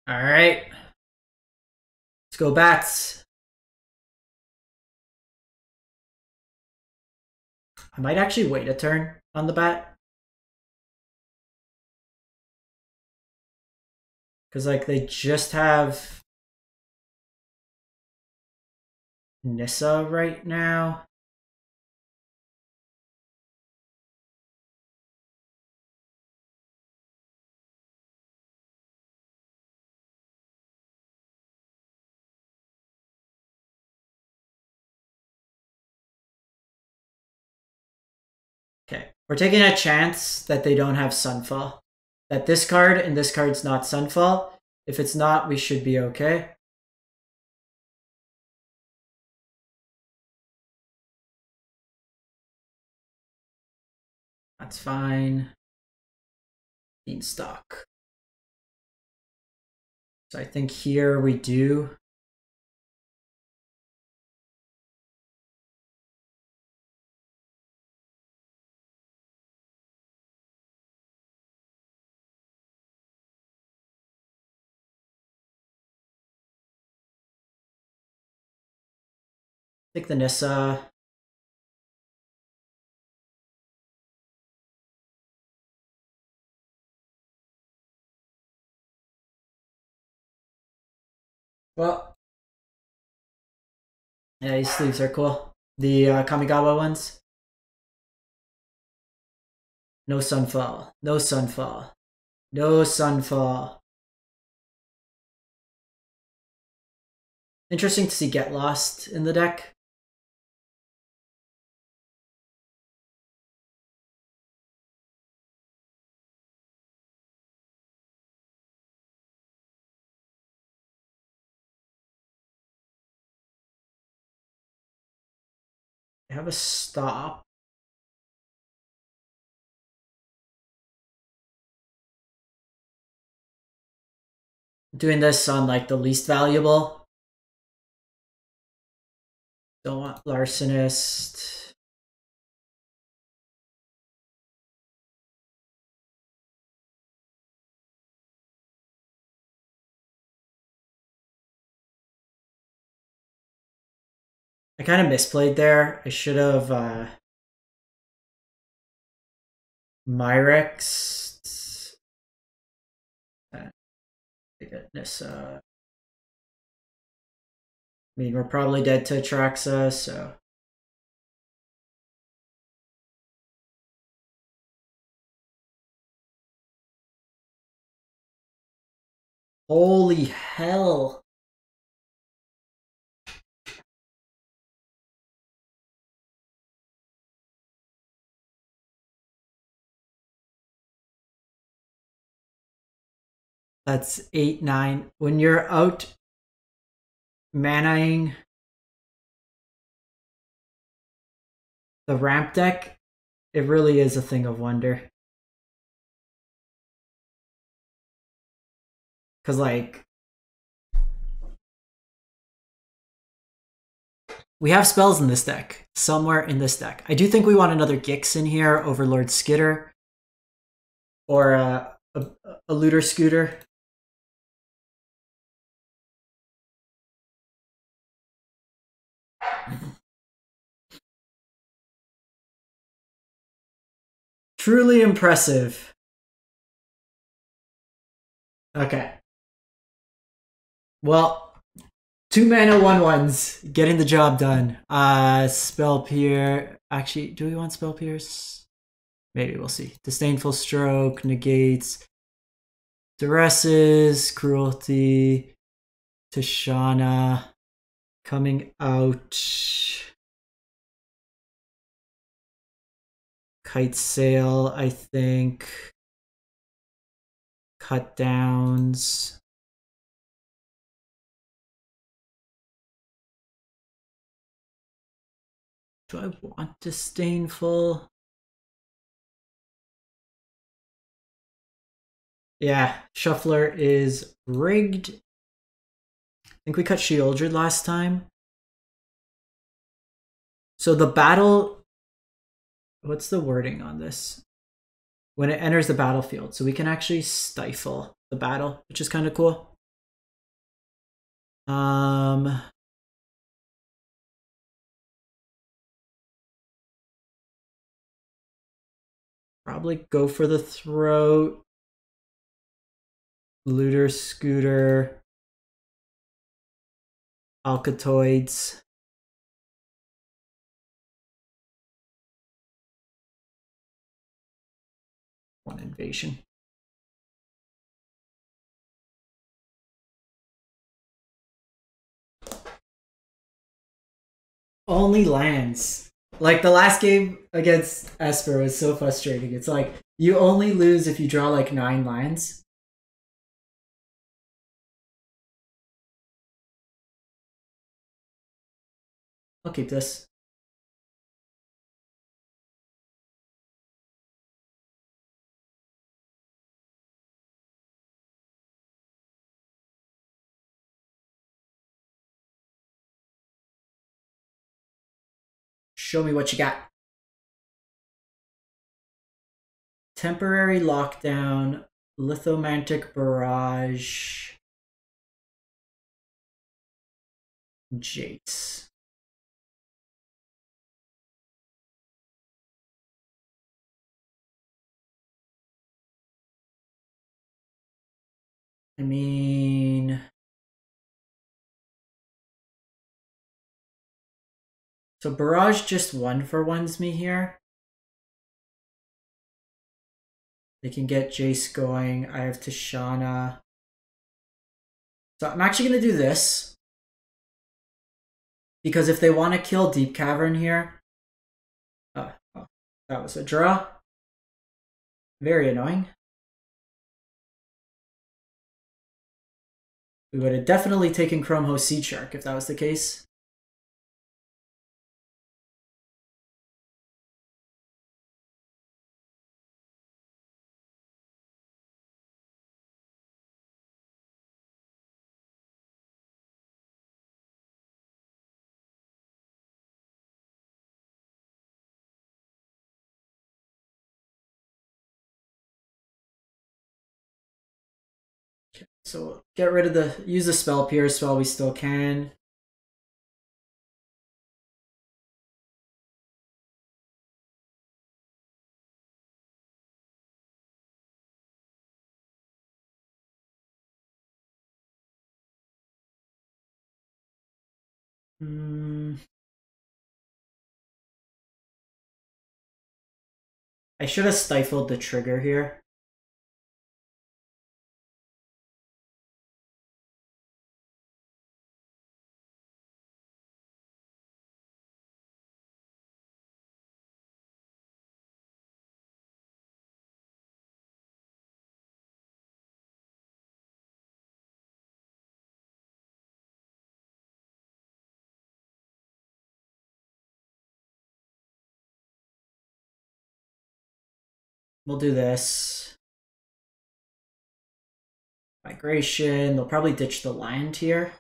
All right. Let's go, bats. I might actually wait a turn on the bat. Because, like, they just have Nissa right now. Okay, we're taking a chance that they don't have Sunfall. That this card and this card's not Sunfall. If it's not, we should be okay. That's fine. Beanstalk. So I think here we do. Take the Nissa. Well, yeah, these sleeves are cool. The Kamigawa ones. No Sunfall. No Sunfall. No Sunfall. Interesting to see Get Lost in the deck. I have a stop. Doing this on like the least valuable. Don't want Larcenist. I kind of misplayed there. I should have Myrex. Goodness, I mean, we're probably dead to Atraxa, so. Holy hell. That's 8-9. When you're out manaing the ramp deck, it really is a thing of wonder. Because, like, we have spells in this deck, somewhere in this deck. I do think we want another Gix in here, Overlord Skitter, or a Looter Scooter. Truly impressive. Okay. Well, 2 mana 1/1s, getting the job done. Spell Pierce. Actually, do we want Spell Pierce? Maybe we'll see. Disdainful Stroke, Negates, Duresses, Cruelty, Tishana, Coming Out, Kitesail, I think, Cutdowns. Do I want Disdainful? Yeah, Shuffler is rigged. I think we cut Sheoldred last time. So the battle... What's the wording on this? When it enters the battlefield, so we can actually stifle the battle, which is kind of cool. Probably Go for the Throat, Looter Scooter, Alcatoids. Invasion. Only lands. Like the last game against Esper was so frustrating. It's like you only lose if you draw like 9 lands. I'll keep this. Show me what you got. Temporary Lockdown, Lithomantic Barrage, Jace. I mean... So Barrage just 1-for-1s me here. They can get Jace going. I have Tishana. So I'm actually going to do this. Because if they want to kill Deep Cavern here... Oh, that was a draw. Very annoying. We would have definitely taken Chrome Host Sea Shark if that was the case. So get rid of the, use the spell Pierce while we still can. I should have stifled the trigger here. We'll do this. Migration. They'll probably ditch the land here.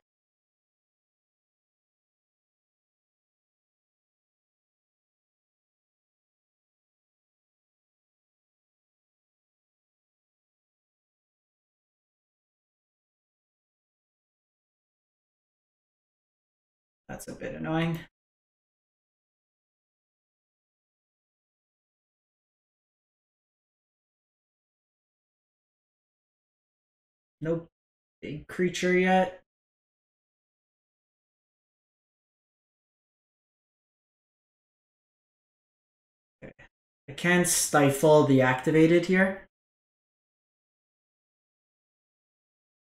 That's a bit annoying. No big creature yet. Okay. I can stifle the activated here.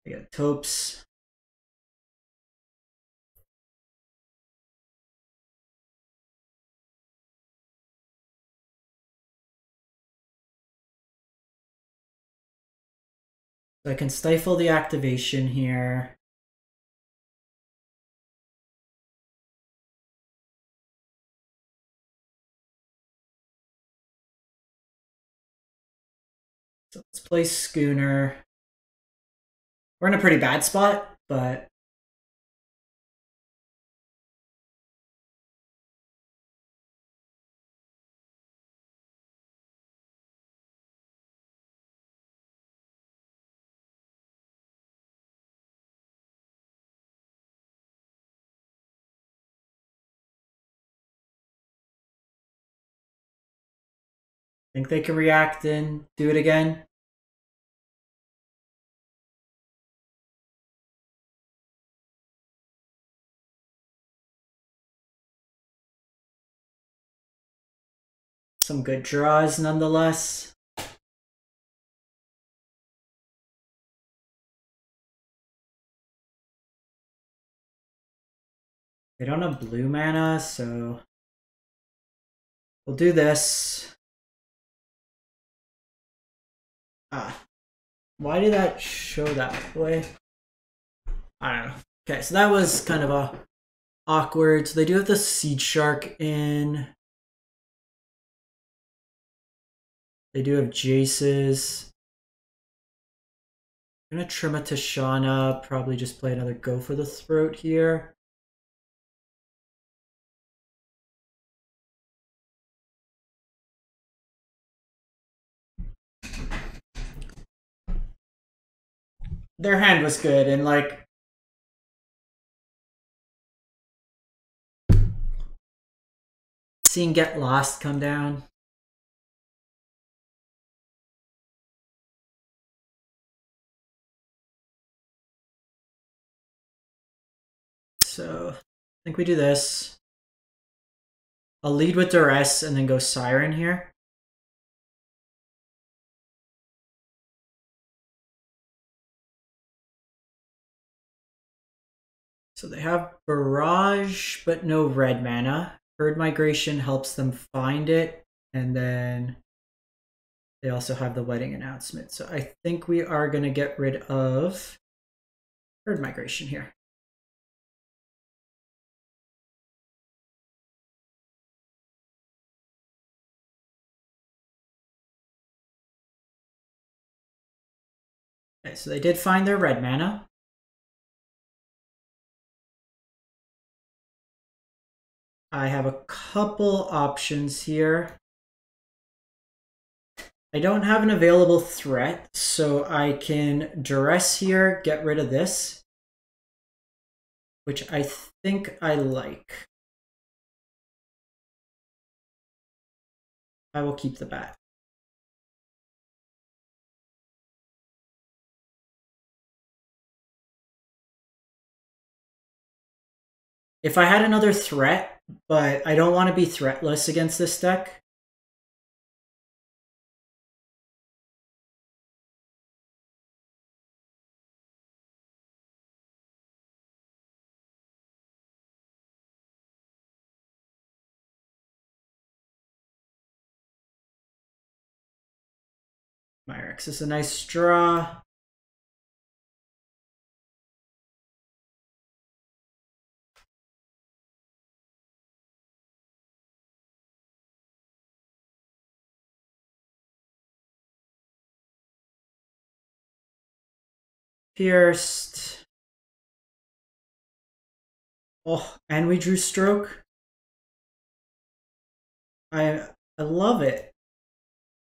I got Topes. So I can stifle the activation here. So let's play Schooner. We're in a pretty bad spot, but I think they can react and do it again. Some good draws nonetheless. They don't have blue mana, so we'll do this. Why did that show that way? I don't know. Okay, so that was kind of awkward. So they do have the Seed Shark in. They do have Jaces. I'm gonna trim a Tishana, probably just play another Go for the Throat here. Their hand was good, and like seeing Get Lost come down. So I think we do this. I'll lead with Duress and then go Siren here. So they have Barrage, but no red mana. Herd Migration helps them find it. And then they also have the Wedding Announcement. So I think we are going to get rid of Herd Migration here. Okay, so they did find their red mana. I have a couple options here. I don't have an available threat, so I can Duress here, get rid of this, which I think I like. I will keep the bat. If I had another threat, but I don't want to be threatless against this deck. Myrex is a nice draw. Pierced. Oh, and we drew stroke. I love it.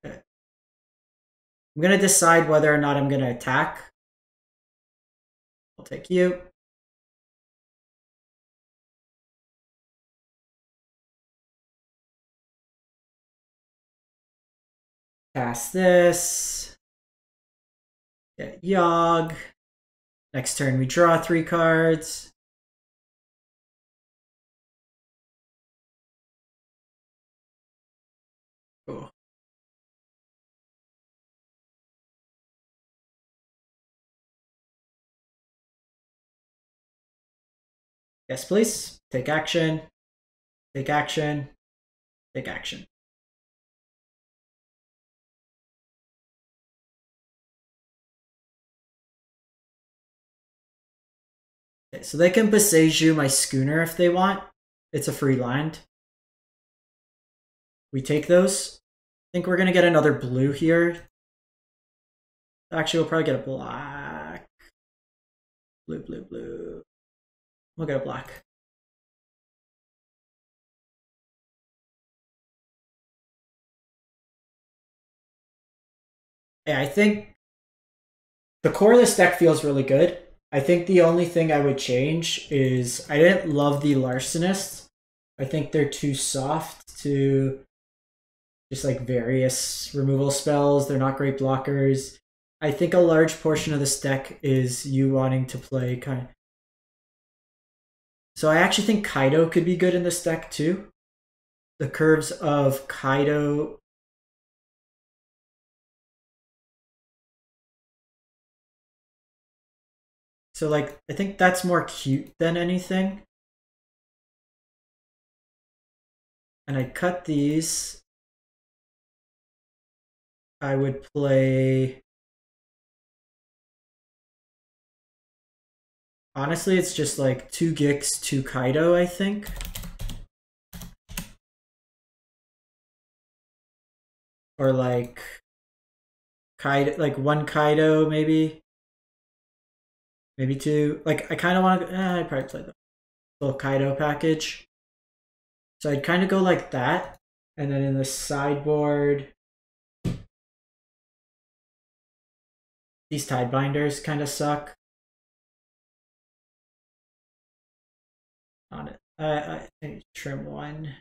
I'm going to decide whether or not I'm going to attack. I'll take you. Cast this. Get Yogg. Next turn we draw 3 cards. Cool. Yes, please. Take action. Take action. Take action. Okay, so they can Besage my schooner if they want. It's a free land. We take those. I think we're going to get another blue here. Actually, we'll probably get a black. Blue, blue, blue. We'll get a black. Yeah, I think the core of this deck feels really good. I think the only thing I would change is I didn't love the Larcenist. I think they're too soft to just like various removal spells. They're not great blockers. I think a large portion of this deck is you wanting to play kind of... So I actually think Kaido could be good in this deck too. The curves of Kaido. So like, I think that's more cute than anything. And I cut these. I would play... Honestly, it's just like 2 Gix, 2 Kaido, I think. Or like Kaido, like 1 Kaido, maybe. Maybe 2. Like I kind of want to. I'd probably play the full Kaido package. So I'd kind of go like that, and then in the sideboard, these Tidebinders kind of suck. On it. I need to trim 1.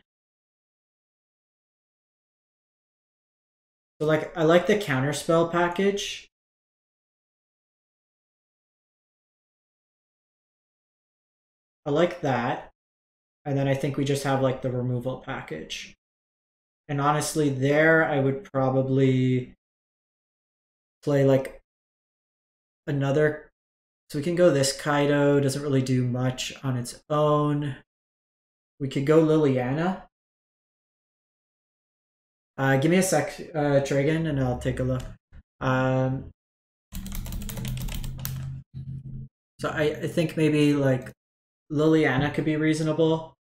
So like I like the counterspell package. I like that. And then I think we just have like the removal package. And honestly there I would probably play like another. So we can go this Kaido, doesn't really do much on its own. We could go Liliana. Give me a sec, Dragon, and I'll take a look. So I think maybe like Liliana could be reasonable.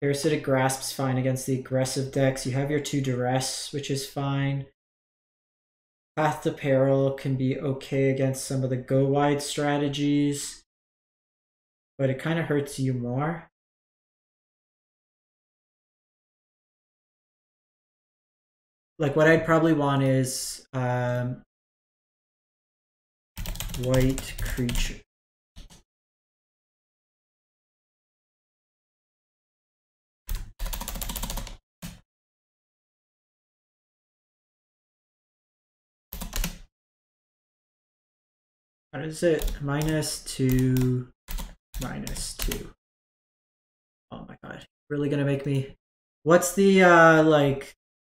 Parasitic Grasp's fine against the aggressive decks. You have your 2 Duress, which is fine. Path to Peril can be okay against some of the go wide strategies, but it kind of hurts you more. like what I'd probably want is white creature. What is it? -2, -2. Oh my god. Really gonna make me... What's the, like,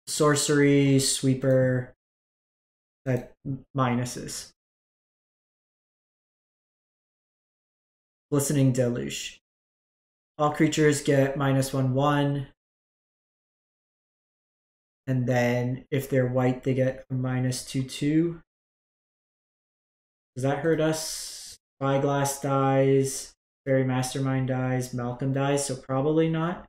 sorcery sweeper that minuses? Glistening Deluge. All creatures get -1/1. And then if they're white, they get a -2/2. Does that hurt us? Spyglass dies, Fairy Mastermind dies, Malcolm dies, so probably not.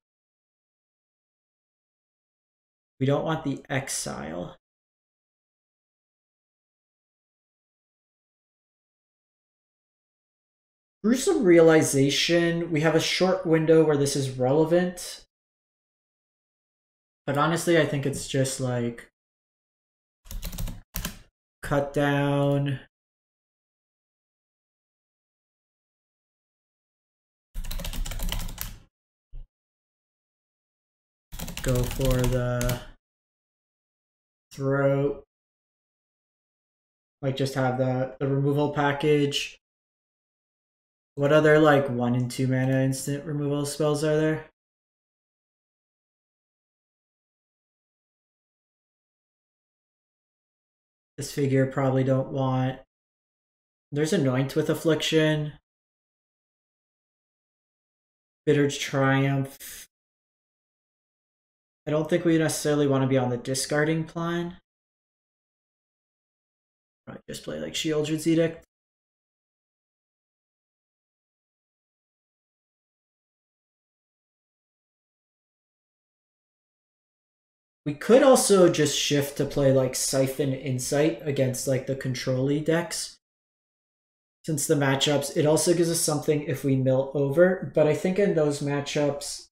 We don't want the exile. Gruesome Realization, we have a short window where this is relevant. But honestly, I think it's just like cut down. Go for the throat. Like just have the removal package. What other like 1 and 2 mana instant removal spells are there? This figure probably don't want. There's Anoint with Affliction. Bitter Triumph. I don't think we necessarily want to be on the discarding plan. Probably just play like Sheoldred's Edict. We could also just shift to play like Siphon Insight against like the control-y decks. Since the matchups, it also gives us something if we mill over, but I think in those matchups,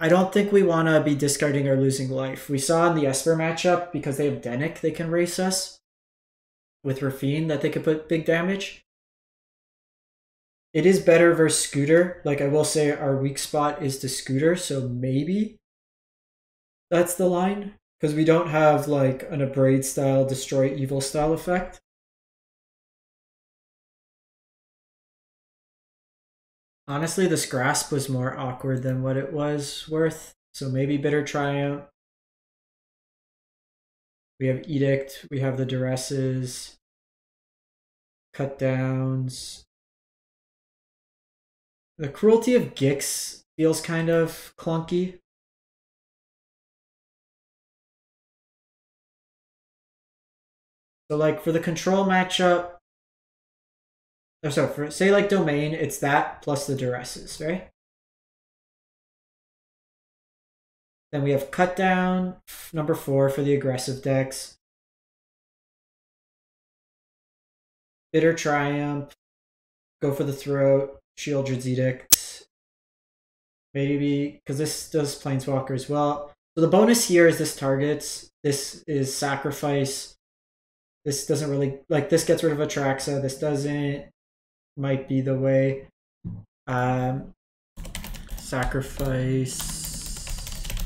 I don't think we want to be discarding or losing life. We saw in the Esper matchup, because they have Dennik, they can race us with Rafine, that they could put big damage. It is better versus Scooter. Like, I will say our weak spot is to Scooter, so maybe that's the line. Because we don't have, like, an Abrade-style, Destroy-Evil-style effect. Honestly, this grasp was more awkward than what it was worth, so maybe Bitter Triumph. We have Edict, we have the Duresses, Cutdowns. The Cruelty of Gix feels kind of clunky. So like for the control matchup, oh, so for say like Domain, it's that plus the Duresses, right? Then we have Cut Down, #4 for the aggressive decks. Bitter Triumph, Go for the Throat, Sheoldred's Edict. Maybe, because this does Planeswalker as well. So the bonus here is this targets, this is Sacrifice. This doesn't really, like this gets rid of Atraxa, this doesn't. Might be the way. Sacrifice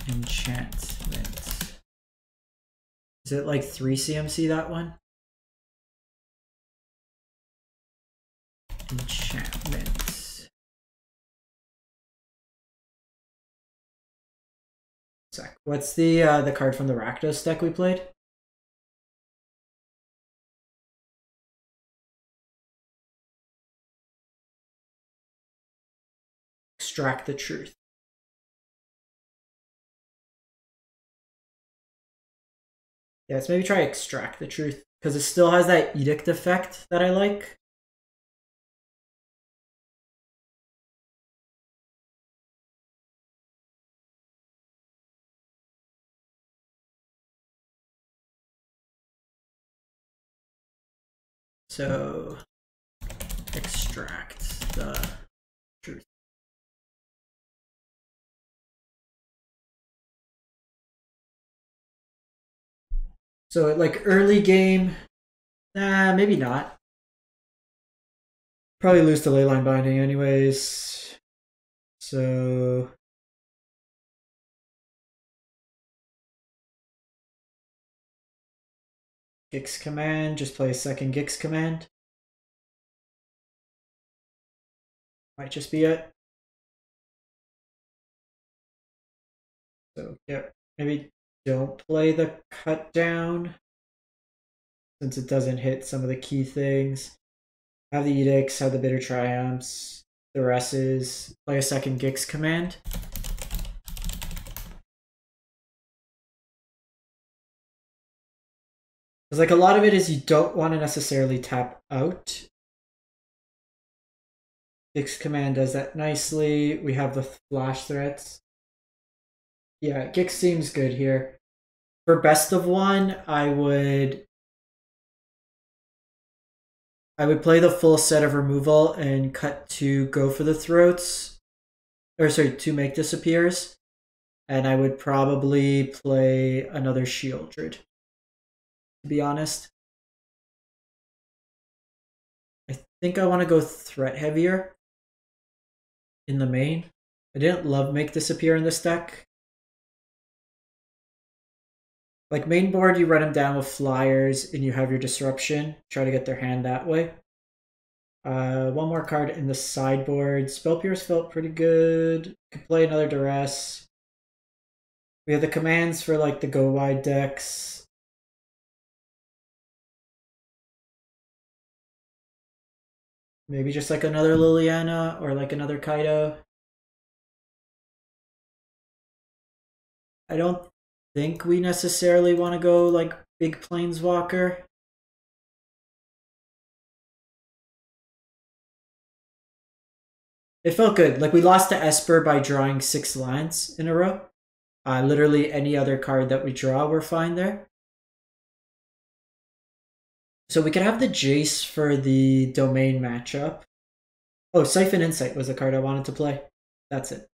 enchantment. Is it like 3 CMC that one? Enchantment. Sec. What's the card from the Rakdos deck we played? Extract the Truth. Yeah, let's maybe try Extract the Truth, because it still has that Edict effect that I like. So, Extract the Truth. So at like early game, nah, maybe not. Probably lose to Leyline Binding anyways. So Gix Command, just play a second Gix Command. Might just be it. So yeah, maybe don't play the cut down since it doesn't hit some of the key things. Have the edicts, have the bitter triumphs, the rest is play a second Gix Command. Because like a lot of it is you don't want to necessarily tap out. Gix Command does that nicely. We have the flash threats. Yeah, Gix seems good here. For best of one, I would play the full set of removal and cut to Go for the Throats, or sorry, to Make Disappears, and I would probably play another Sheoldred, to be honest. I think I want to go threat heavier in the main. I didn't love Make Disappear in this deck. Like main board, you run them down with flyers and you have your disruption. Try to get their hand that way. One more card in the sideboard. Spell Pierce felt pretty good. Could play another Duress. We have the commands for like the go wide decks. Maybe just like another Liliana or like another Kaido. I don't think we necessarily want to go like big planeswalker. It felt good. Like we lost to Esper by drawing 6 lands in a row. Literally any other card that we draw, we're fine there. So we could have the Jace for the domain matchup. Oh, Siphon Insight was the card I wanted to play. That's it.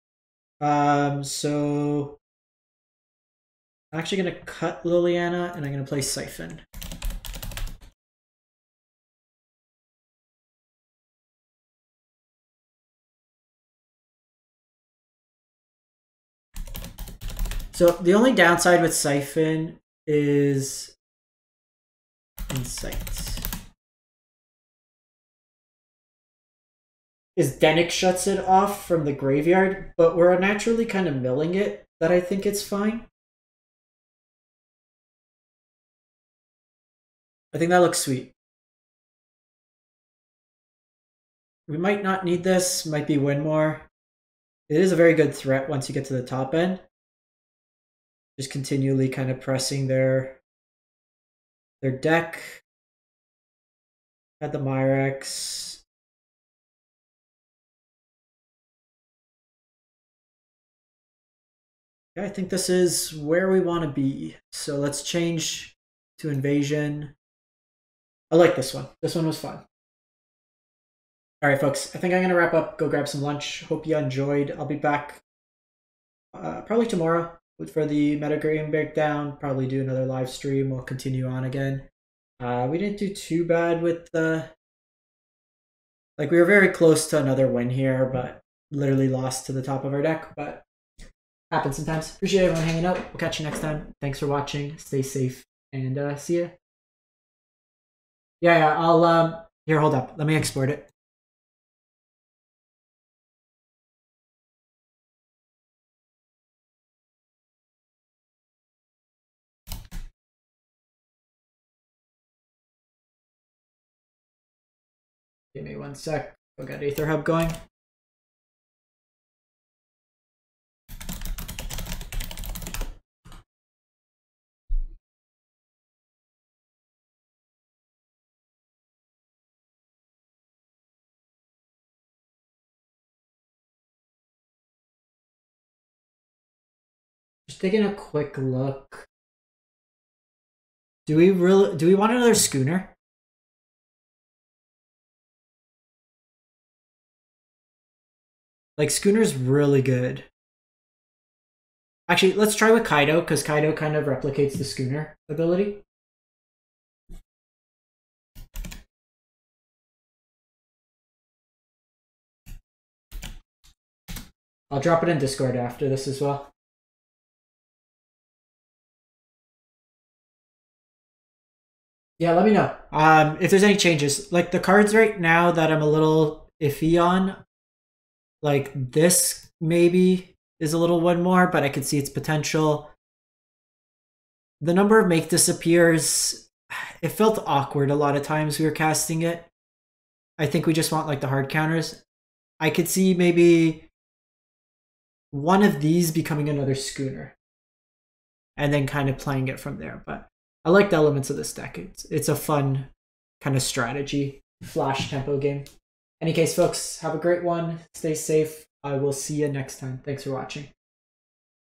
So I'm actually going to cut Liliana, and I'm going to play Siphon. So the only downside with Siphon is Insight. Is Dennik shuts it off from the graveyard, but we're naturally kind of milling it, that I think it's fine. I think that looks sweet. We might not need this, might be win more. It is a very good threat once you get to the top end. Just continually kind of pressing their deck. Had the Myrex. Yeah, I think this is where we want to be. So let's change to Invasion. I like this one. This one was fun. All right, folks. I think I'm going to wrap up, go grab some lunch. Hope you enjoyed. I'll be back probably tomorrow for the metagame breakdown. Probably do another live stream. We'll continue on again. We didn't do too bad with the... Like, we were very close to another win here, but literally lost to the top of our deck. But happens sometimes. Appreciate everyone hanging out. We'll catch you next time. Thanks for watching. Stay safe, and see ya. Yeah, I'll, here, hold up. Let me export it. Give me one sec. I got Aether Hub going. Taking a quick look. Do we want another schooner? Like schooner's really good. Actually, let's try with Kaido because Kaido kind of replicates the schooner ability. I'll drop it in Discord after this as well. Yeah, let me know if there's any changes. Like the cards right now that I'm a little iffy on, like this maybe is a little one more, but I could see its potential. The number of Make Disappears, it felt awkward a lot of times we were casting it. I think we just want like the hard counters. I could see maybe one of these becoming another schooner and then kind of playing it from there. But I like the elements of this deck. It's a fun kind of strategy, flash tempo game. In any case, folks, have a great one. Stay safe. I will see you next time. Thanks for watching.